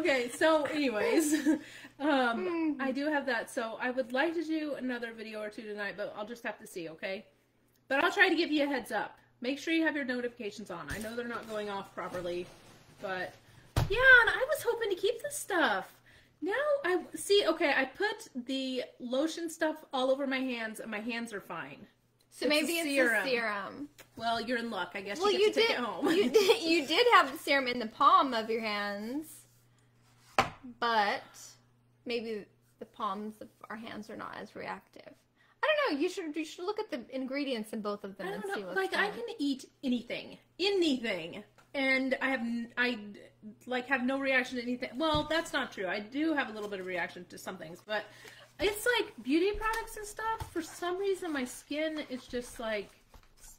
Okay. So anyways. Um, I do have that, so I would like to do another video or two tonight, but I'll just have to see, okay? But I'll try to give you a heads up. Make sure you have your notifications on. I know they're not going off properly, but yeah, and I was hoping to keep this stuff. Now I, see, okay, I put the lotion stuff all over my hands, and my hands are fine. So it's maybe the it's the serum. Well, you're in luck, I guess. Well, you, get you to did, take it home. you, did, you did have the serum in the palm of your hands, but... Maybe the palms of our hands are not as reactive. I don't know. You should you should look at the ingredients in both of them I don't and know. see what's Like, going. I can eat anything. Anything. and I have I like have no reaction to anything. Well, that's not true. I do have a little bit of reaction to some things, but it's like beauty products and stuff. For some reason, my skin is just like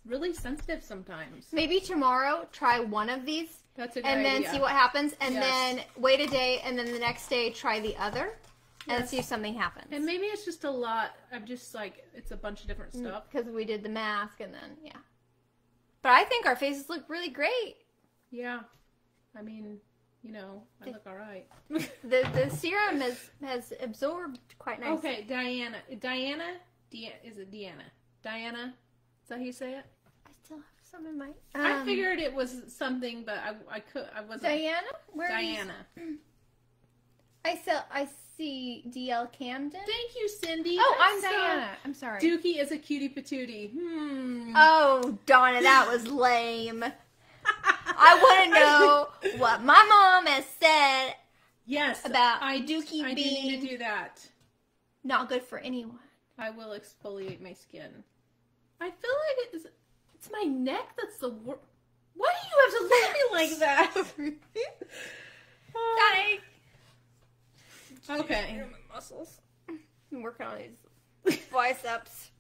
really sensitive sometimes. Maybe tomorrow try one of these. That's a good and then idea. See what happens, and yes. then wait a day, and then the next day try the other, yes. and see if something happens. And maybe it's just a lot. I'm just like, it's a bunch of different stuff. Because we did the mask, and then, yeah. But I think our faces look really great. Yeah. I mean, you know, I the, look all right. the the serum has, has absorbed quite nicely. Okay, Diana. Diana? Di is it Deanna? Diana? Is that how you say it? I still have some in my... Um, I figured it was something, but I, I, could, I wasn't... Diana? Where Diana. Are you... I, sell, I see D L Camden. Thank you, Cindy. Oh, I'm Diana. So, I'm sorry. Dookie is a cutie patootie. Hmm. Oh, Donna, that was lame. I want to know what my mom has said yes, about I, Dookie I being... I do need to do that. Not good for anyone. I will exfoliate my skin. I feel like it's, it's my neck that's the worst. Why do you have to look at me like that? Dying. Okay. My muscles. I'm working on these biceps.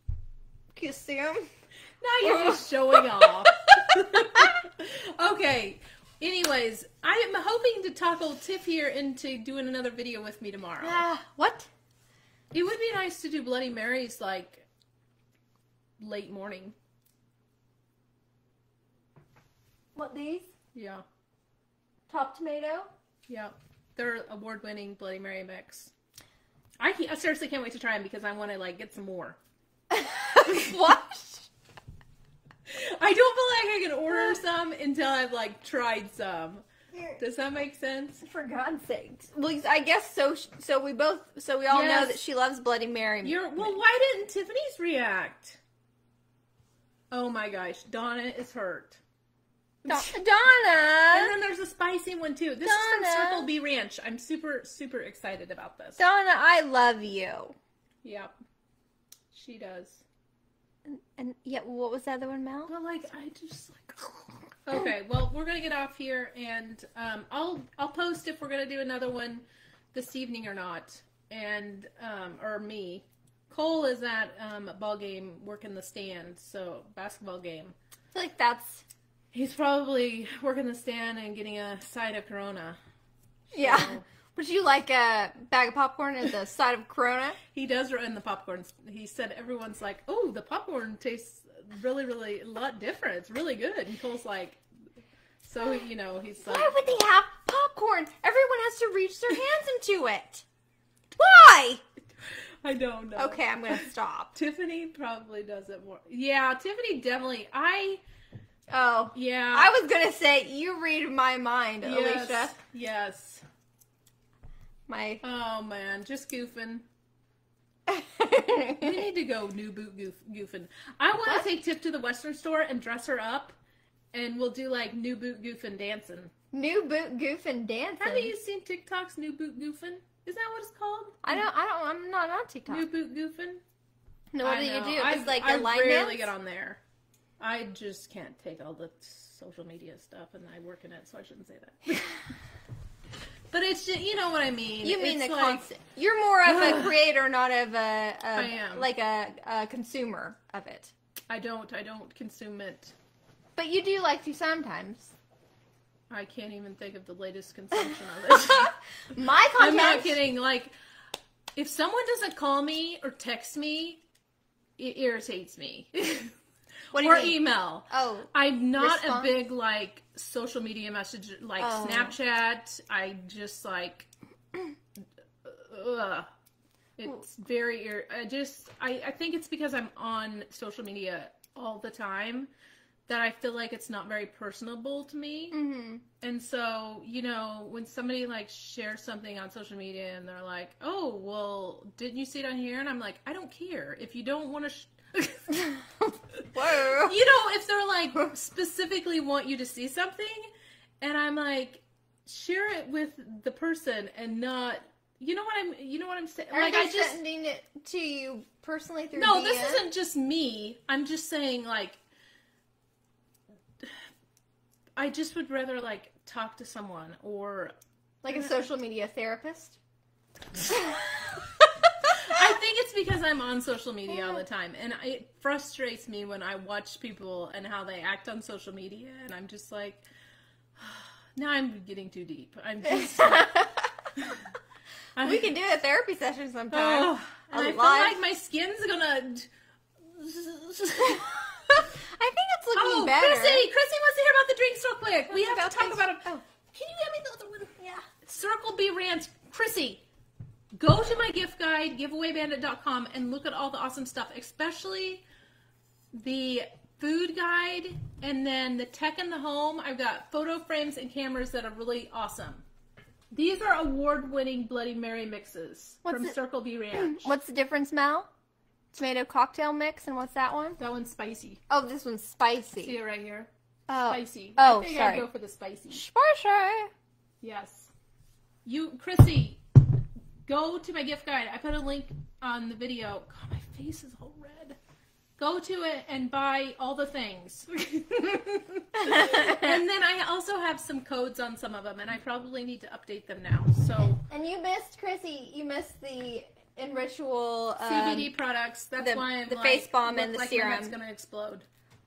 Can you see them? Now you're just showing off. Okay. Anyways, I am hoping to tackle Tiff here into doing another video with me tomorrow. Uh, what? It would be nice to do Bloody Marys like late morning. What, these? Yeah. Top tomato? Yeah. Their award-winning Bloody Mary mix. I, I seriously can't wait to try them because I want to like get some more. What? I don't feel like I can order some until I've like tried some. Here. Does that make sense? For God's sake. Well, I guess so. So we both. So we all yes. know that she loves Bloody Mary. You're, well, why didn't Tiffany's react? Oh my gosh, Donna is hurt. Don Donna! And then there's a spicy one, too. This Donna. Is from Circle B Ranch. I'm super, super excited about this. Donna, I love you. Yep. She does. And, and yeah, what was the other one, Mel? Well, like, I just, like... Okay, well, we're going to get off here, and um, I'll, I'll post if we're going to do another one this evening or not, and, um, or me. Cole is at um, ball game, working the stand, so basketball game. I feel like that's... He's probably working the stand and getting a side of Corona. So. Yeah. Would you like a bag of popcorn and a side of Corona? He does run the popcorn. He said everyone's like, oh, the popcorn tastes really, really a lot different. It's really good. And Cole's like, so, you know, he's like. Why would they have popcorn? Everyone has to reach their hands into it. Why? I don't know. Okay, I'm going to stop. Tiffany probably does it more. Yeah, Tiffany definitely. I... Oh. Yeah. I was going to say, you read my mind, yes, Alicia. Yes. My. Oh, man. Just goofing. We need to go new boot goof, goofing. I want to take Tip to the Western store and dress her up, and we'll do, like, new boot goofing dancing. New boot goofing dancing? Haven't you seen TikTok's new boot goofing? Is that what it's called? I don't, I don't, I'm not on TikTok. New boot goofing? No, what I do know. you do? It's I, like a line I rarely dance? Get on there. I just can't take all the social media stuff, and I work in it, so I shouldn't say that. But it's just, you know what I mean. You mean it's the like, constant. You're more of a creator, not of a, a I am. like a, a consumer of it. I don't. I don't consume it. But you do like to sometimes. I can't even think of the latest consumption of it. My content. I'm not kidding. Like, if someone doesn't call me or text me, it irritates me. What do you or mean? Email. Oh, I'm not response? a big like social media message like oh. Snapchat. I just like, ugh. It's very. Ir I just. I. I think it's because I'm on social media all the time that I feel like it's not very personable to me. Mm-hmm. And so you know when somebody like shares something on social media and they're like, oh well, didn't you see it on here? And I'm like, I don't care if you don't want to. Sh Whoa. You know, if they're like specifically want you to see something, and I'm like, share it with the person and not, you know what I'm, you know what I'm saying? Like I just sending it to you personally through. No, D M? This isn't just me. I'm just saying, like, I just would rather like talk to someone or like a social media therapist. I think it's because I'm on social media all the time, and it frustrates me when I watch people and how they act on social media, and I'm just like, now I'm getting too deep. I'm just like, I'm, we can do a therapy session sometime. Oh, I live. feel like my skin's gonna. I think it's looking oh, better. Chrissy, Chrissy wants to hear about the drinks real quick. We have about to talk things. about them. Oh. Can you get me the other one? Yeah. Circle B Ranch. Chrissy, go to my gift guide, giveaway bandit dot com, and look at all the awesome stuff, especially the food guide and then the tech in the home. I've got photo frames and cameras that are really awesome. These are award-winning Bloody Mary mixes what's from the, Circle B Ranch. What's the difference, Mel? Tomato cocktail mix, and what's that one? That one's spicy. Oh, this one's spicy. See it right here? Oh. Spicy. Oh, I think sorry. I go for the spicy. Spicy. Yes. You, Chrissy, go to my gift guide. I put a link on the video. God, my face is all red. Go to it and buy all the things. And then I also have some codes on some of them, and I probably need to update them now. So. And you missed, Chrissy, you missed the Enrichual um, C B D products. That's the, why I'm the like, face balm and the like serum. It's going to explode.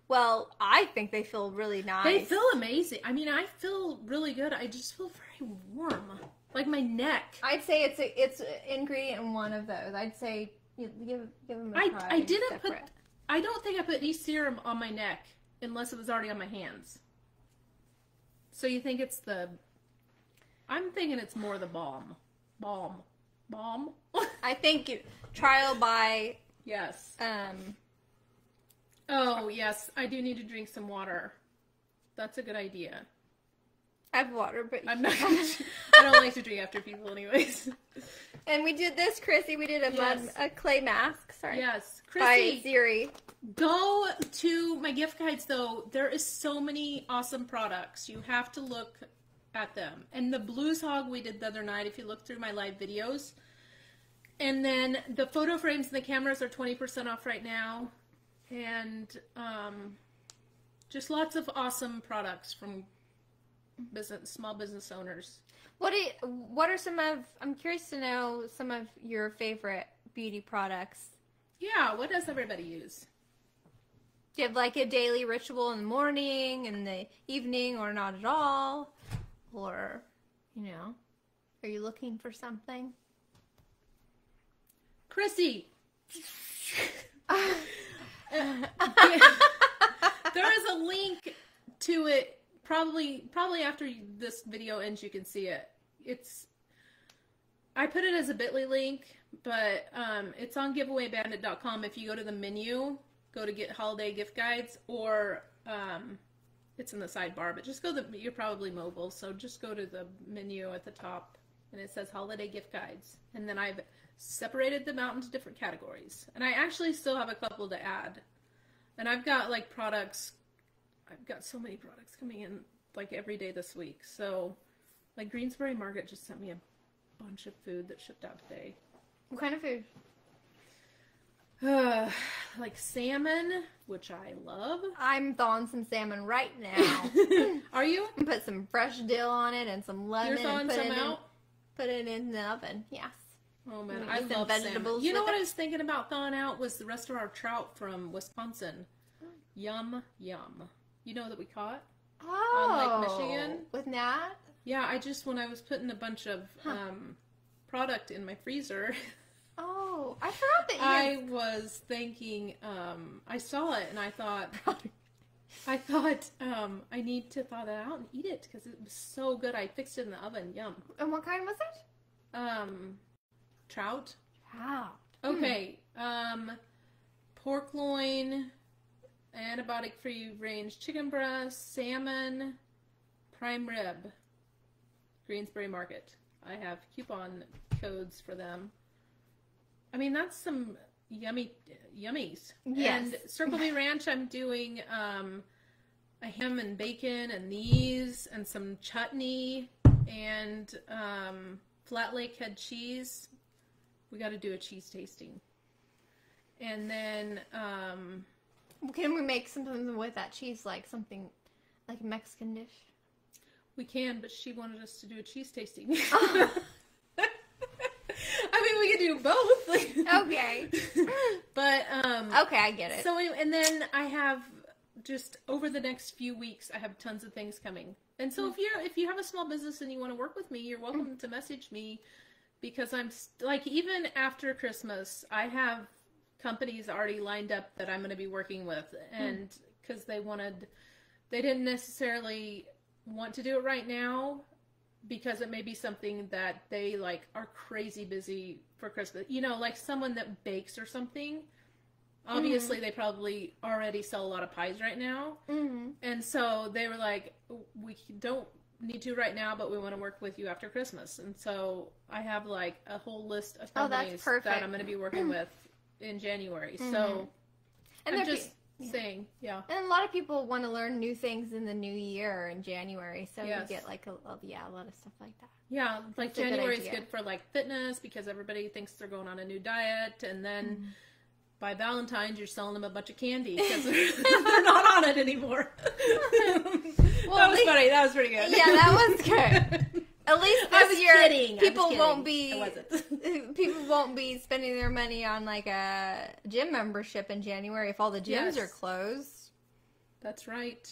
Well, I think they feel really nice. They feel amazing. I mean, I feel really good. I just feel very warm, like my neck. I'd say it's a, it's an ingredient in one of those. I'd say give give them a I, try. I didn't separate. put. I don't think I put any serum on my neck unless it was already on my hands. So you think it's the... I'm thinking it's more the balm. Balm. Balm? I think you, trial by... Yes. Um. Oh, yes. I do need to drink some water. That's a good idea. I have water, but... I'm not, I don't like to drink after people anyways. And we did this, Chrissy. We did a, yes. mud, a clay mask. Sorry. Yes. Chrissy, by Zuri. Go to my gift guides, though. There is so many awesome products. You have to look at them. And the Blues Hog we did the other night, if you look through my live videos. And then the photo frames and the cameras are twenty percent off right now. And um, just lots of awesome products from business, small business owners. What do you, what are some of, I'm curious to know some of your favorite beauty products. Yeah, what does everybody use? Do you have like a daily ritual in the morning, in the evening, or not at all? Or, you know, are you looking for something? Chrissy! uh, there is a link to it. Probably, probably after this video ends, you can see it. It's, I put it as a bit dot ly link, but um, it's on giveaway bandit dot com. If you go to the menu, go to get holiday gift guides, or um, it's in the sidebar. But just go to, you're probably mobile, so just go to the menu at the top, and it says holiday gift guides. And then I've separated them out into different categories. And I actually still have a couple to add. And I've got like products. I've got so many products coming in like every day this week. So like Greensbury Market just sent me a bunch of food that shipped out today. What kind of food? Uh, like salmon, which I love. I'm thawing some salmon right now. Are you? Put some fresh dill on it and some lemon. You're thawing some out? Put it in the oven, yes. Oh man, I love vegetables. You know what I was thinking about thawing out was the rest of our trout from Wisconsin. Yum, yum. You know that we caught oh, on Lake Michigan with Nat. Yeah, I just when I was putting a bunch of huh. um, product in my freezer. Oh, I forgot that. You I was thinking. Um, I saw it and I thought. I thought um, I need to thaw that out and eat it because it was so good. I fixed it in the oven. Yum. And what kind was it? Um, trout. Trout. Okay. Hmm. Um, pork loin. Antibiotic-free range chicken breast, salmon, prime rib, Greensbury Market. I have coupon codes for them. I mean, that's some yummy yummies. Yes. And Circle B Ranch, I'm doing um, a ham and bacon and these and some chutney and um, Flat Lake Head cheese. We got to do a cheese tasting. And then... Um, Can we make something with that cheese, like something Like a Mexican dish? We can, but she wanted us to do a cheese tasting. Oh. I mean, we could do both. Okay. But, um... okay, I get it. So, and then I have just over the next few weeks, I have tons of things coming. And so mm. if you're, if you have a small business and you want to work with me, you're welcome mm. to message me, because I'm, st like, even after Christmas, I have companies already lined up that I'm going to be working with. And because mm. they wanted... they didn't necessarily want to do it right now, because it may be something that they like are crazy busy for Christmas. You know, like someone that bakes or something. Obviously, mm-hmm. they probably already sell a lot of pies right now. Mm-hmm. And so they were like, we don't need to right now, but we want to work with you after Christmas. And so I have like a whole list of companies oh, that I'm going to be working with in January. Mm-hmm. So and I'm just... Yeah. Saying, yeah. And a lot of people want to learn new things in the new year in January, so yes. you get like a, a yeah, a lot of stuff like that. Yeah, like that's January good is good for like fitness, because everybody thinks they're going on a new diet, and then mm. by Valentine's you're selling them a bunch of candy because they're, they're not on it anymore. Well, that was least, funny. That was pretty good. Yeah, that was good. At least this year, kidding. people won't be people won't be spending their money on like a gym membership in January if all the gyms yes. are closed. That's right.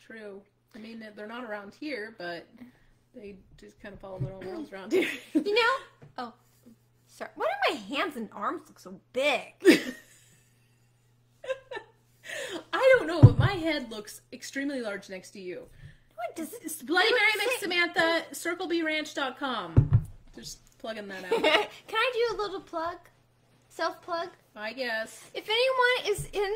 True. I mean, they're not around here, but they just kind of follow their own rules around here. You know? Oh, sorry. Why do my hands and arms look so big? I don't know, but my head looks extremely large next to you. What does it, Bloody Mary makes Samantha, circle b ranch dot com. Just plugging that out. Can I do a little plug? Self plug? I guess. If anyone is in,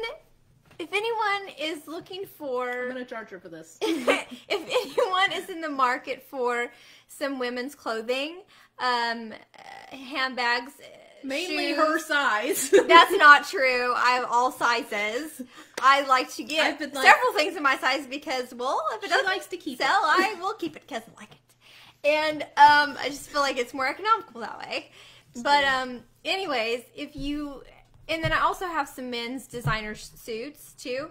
if anyone is looking for... I'm going to charge her for this. if, if anyone is in the market for some women's clothing, um, uh, handbags... mainly shoes. Her size. That's not true. I have all sizes. I like to get like, several things in my size because, well, if it doesn't likes to keep sell, it. I will keep it because I like it. And um, I just feel like it's more economical that way. Just but um, anyways, if you... And then I also have some men's designer suits, too.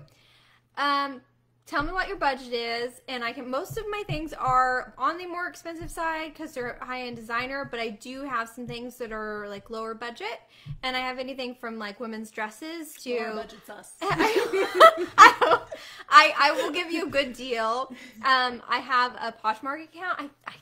Um, tell me what your budget is. And I can... Most of my things are on the more expensive side because they're high-end designer, but I do have some things that are like lower budget. And I have anything from like women's dresses to... Lower budget's us. I, I, I, I will give you a good deal. Um, I have a Poshmark account. I, I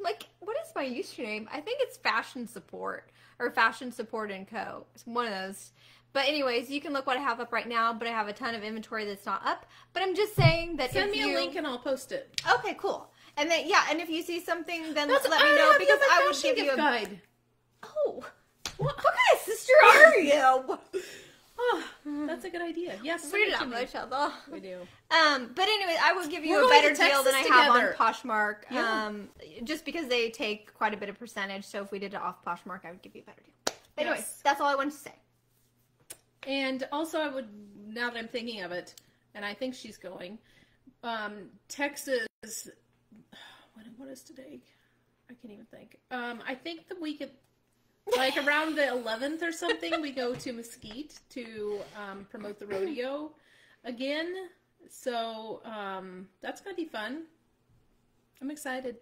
like, what is my username? I think it's Fashion Support or Fashion Support and Co. It's one of those. But anyways, you can look what I have up right now, but I have a ton of inventory that's not up. But I'm just saying that Send if you... Send me a link and I'll post it. Okay, cool. And then, yeah, and if you see something, then that's, let I me know because I will give you a... guide. Oh. What, what kind of sister are you? Oh, that's a good idea. Yes, we love each other. We do. Um, but anyway, I will give you We're a better deal than I together. have on Poshmark, yeah. um, just because they take quite a bit of percentage. So if we did it off Poshmark, I would give you a better deal. But anyways, yes. that's all I wanted to say. And also, I would, now that I'm thinking of it, and I think she's going, um, Texas, what, what is today? I can't even think. Um, I think the week, of, like around the eleventh or something, we go to Mesquite to um, promote the rodeo again. So um, that's going to be fun. I'm excited.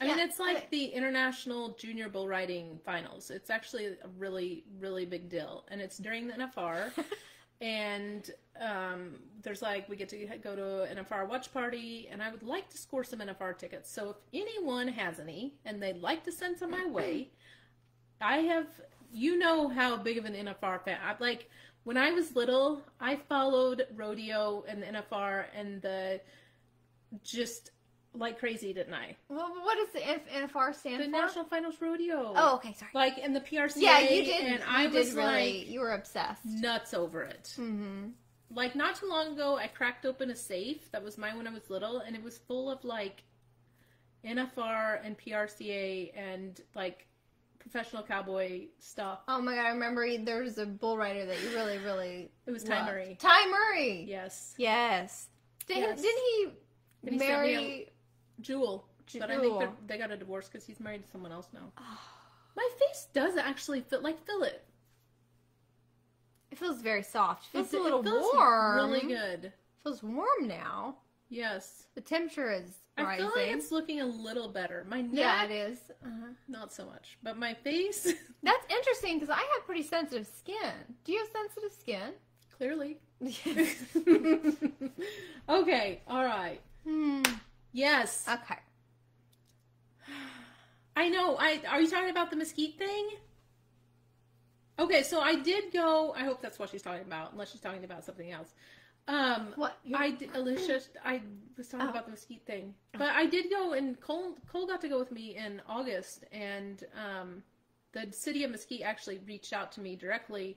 I yeah, mean, it's like okay. the International Junior Bull Riding Finals. It's actually a really, really big deal. And it's during the N F R. And um, there's like, we get to go to an N F R watch party. And I would like to score some N F R tickets. So if anyone has any and they'd like to send some my way, I have, you know how big of an N F R fan. I, like, when I was little, I followed rodeo and the N F R and the just... like crazy, didn't I? Well, what does the N F R stand the for? The National Finals Rodeo. Oh, okay, sorry. Like, in the P R C A. Yeah, you did. And you I did was really, like, you were obsessed, nuts over it. Mm-hmm. Like, not too long ago, I cracked open a safe that was mine when I was little, and it was full of like N F R and P R C A and like professional cowboy stuff. Oh my god, I remember there was a bull rider that you really, really. It was loved. Ty Murray. Ty Murray. Yes. Yes. Did yes. didn't he? Did he marry? Jewel, Jewel, but I think they got a divorce because he's married to someone else now. Oh. My face does actually feel like feel it. It feels very soft. It feels it's, a little it feels warm. Really good. It feels warm now. Yes. The temperature is rising. I feel like it's looking a little better. My neck. Yeah, it is. Uh-huh. Not so much. But my face. That's interesting because I have pretty sensitive skin. Do you have sensitive skin? Clearly. Okay. All right. Hmm. Yes. Okay. I know. I Are you talking about the mesquite thing? Okay, so I did go. I hope that's what she's talking about, unless she's talking about something else. Um, what? I did, Alicia, I was talking oh. about the mesquite thing. But I did go, and Cole, Cole got to go with me in August, and um, the city of Mesquite actually reached out to me directly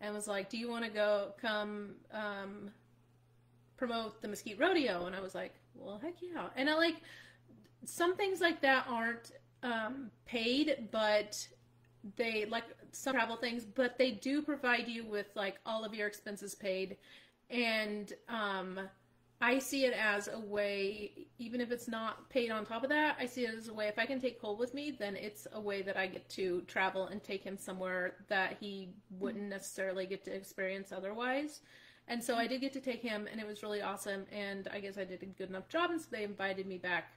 and was like, do you want to go come um, promote the Mesquite Rodeo? And I was like, well, heck yeah. And I like, some things like that aren't um, paid, but they, like some travel things, but they do provide you with like all of your expenses paid. And um, I see it as a way, even if it's not paid on top of that, I see it as a way, if I can take Cole with me, then it's a way that I get to travel and take him somewhere that he wouldn't necessarily get to experience otherwise. And so I did get to take him, and it was really awesome. And I guess I did a good enough job, and so they invited me back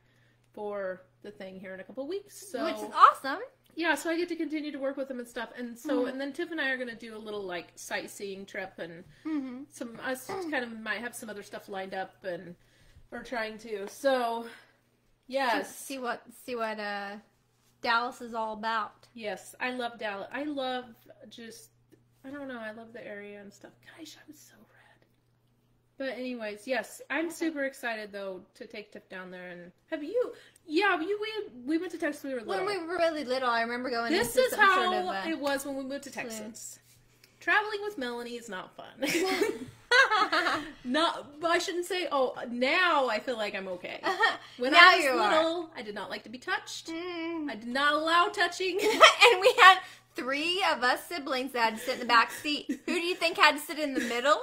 for the thing here in a couple of weeks. So, which is awesome. Yeah, so I get to continue to work with them and stuff. And so, mm-hmm. and then Tiff and I are going to do a little, like, sightseeing trip. And mm-hmm. some us kind of might have some other stuff lined up and are trying to. So, yes. Just see what, see what uh, Dallas is all about. Yes, I love Dallas. I love just, I don't know, I love the area and stuff. Gosh, I was so red. But anyways, yes, I'm super excited, though, to take Tiff down there. And have you... Yeah, we we went to Texas when we were little. When we were really little, I remember going into some sort of... This is how it was when we moved to Texas. Yeah. Traveling with Melanie is not fun. Not, I shouldn't say, oh, now I feel like I'm okay. When now I was you little, are. I did not like to be touched. Mm. I did not allow touching. And we had three of us siblings that had to sit in the back seat. Who do you think had to sit in the middle?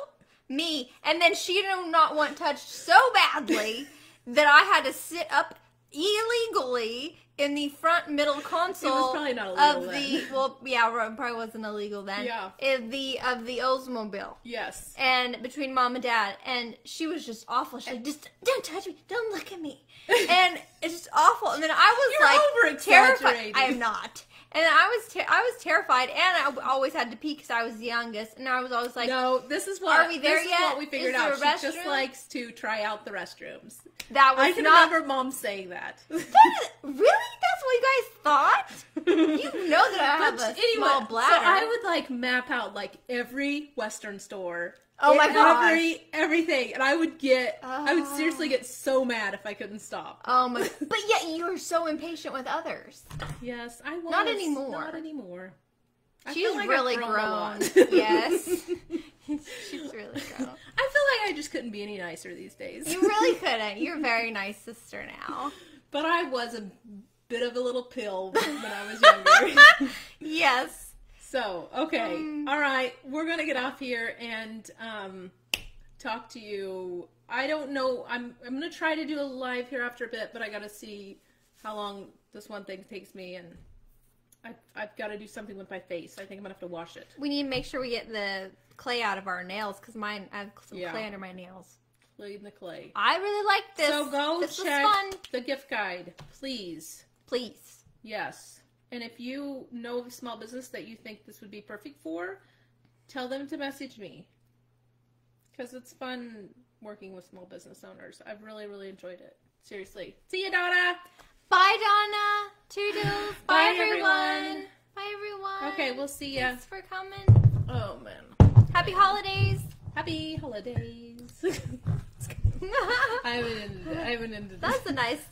Me. And then she did not want touched so badly that I had to sit up illegally in the front middle console of the then. well yeah probably wasn't illegal then yeah of the of the Oldsmobile, yes, and between mom and dad, and she was just awful. She's like, just don't touch me, don't look at me. And it's just awful. And then I was You're like terrified. I am not. And I was ter I was terrified, and I always had to pee because I was the youngest, and I was always like, "No, this is what are we there this yet? Is what we figured out. She just likes to try out the restrooms." That was I can not... remember mom saying that. That is... Really, that's what you guys thought? You know that I have but a anyway, small bladder. So I would like map out like every Western store. Oh my god! Every everything, and I would get, oh. I would seriously get so mad if I couldn't stop. Oh my! But yet you were so impatient with others. Yes, I was. Not anymore. Not anymore. She's like really grown. Yes, she's really grown. I feel like I just couldn't be any nicer these days. You really couldn't. You're a very nice sister now. But I was a bit of a little pill when I was younger. Yes. So, okay, um, all right, we're going to get off here and um, talk to you. I don't know, I'm, I'm going to try to do a live here after a bit, but I got to see how long this one thing takes me, and I, I've got to do something with my face. I think I'm going to have to wash it. We need to make sure we get the clay out of our nails, because mine, I have some yeah. clay under my nails. Clay in the clay. I really like this. So go this check the gift guide, please. Please. Yes. And if you know of a small business that you think this would be perfect for, tell them to message me. Because it's fun working with small business owners. I've really, really enjoyed it. Seriously. See you, Donna. Bye, Donna. Toodles. Bye, Bye everyone. everyone. Bye, everyone. Okay, we'll see ya. Thanks for coming. Oh, man. Happy holidays. Happy holidays. I haven't ended it. I haven't ended it. That's a nice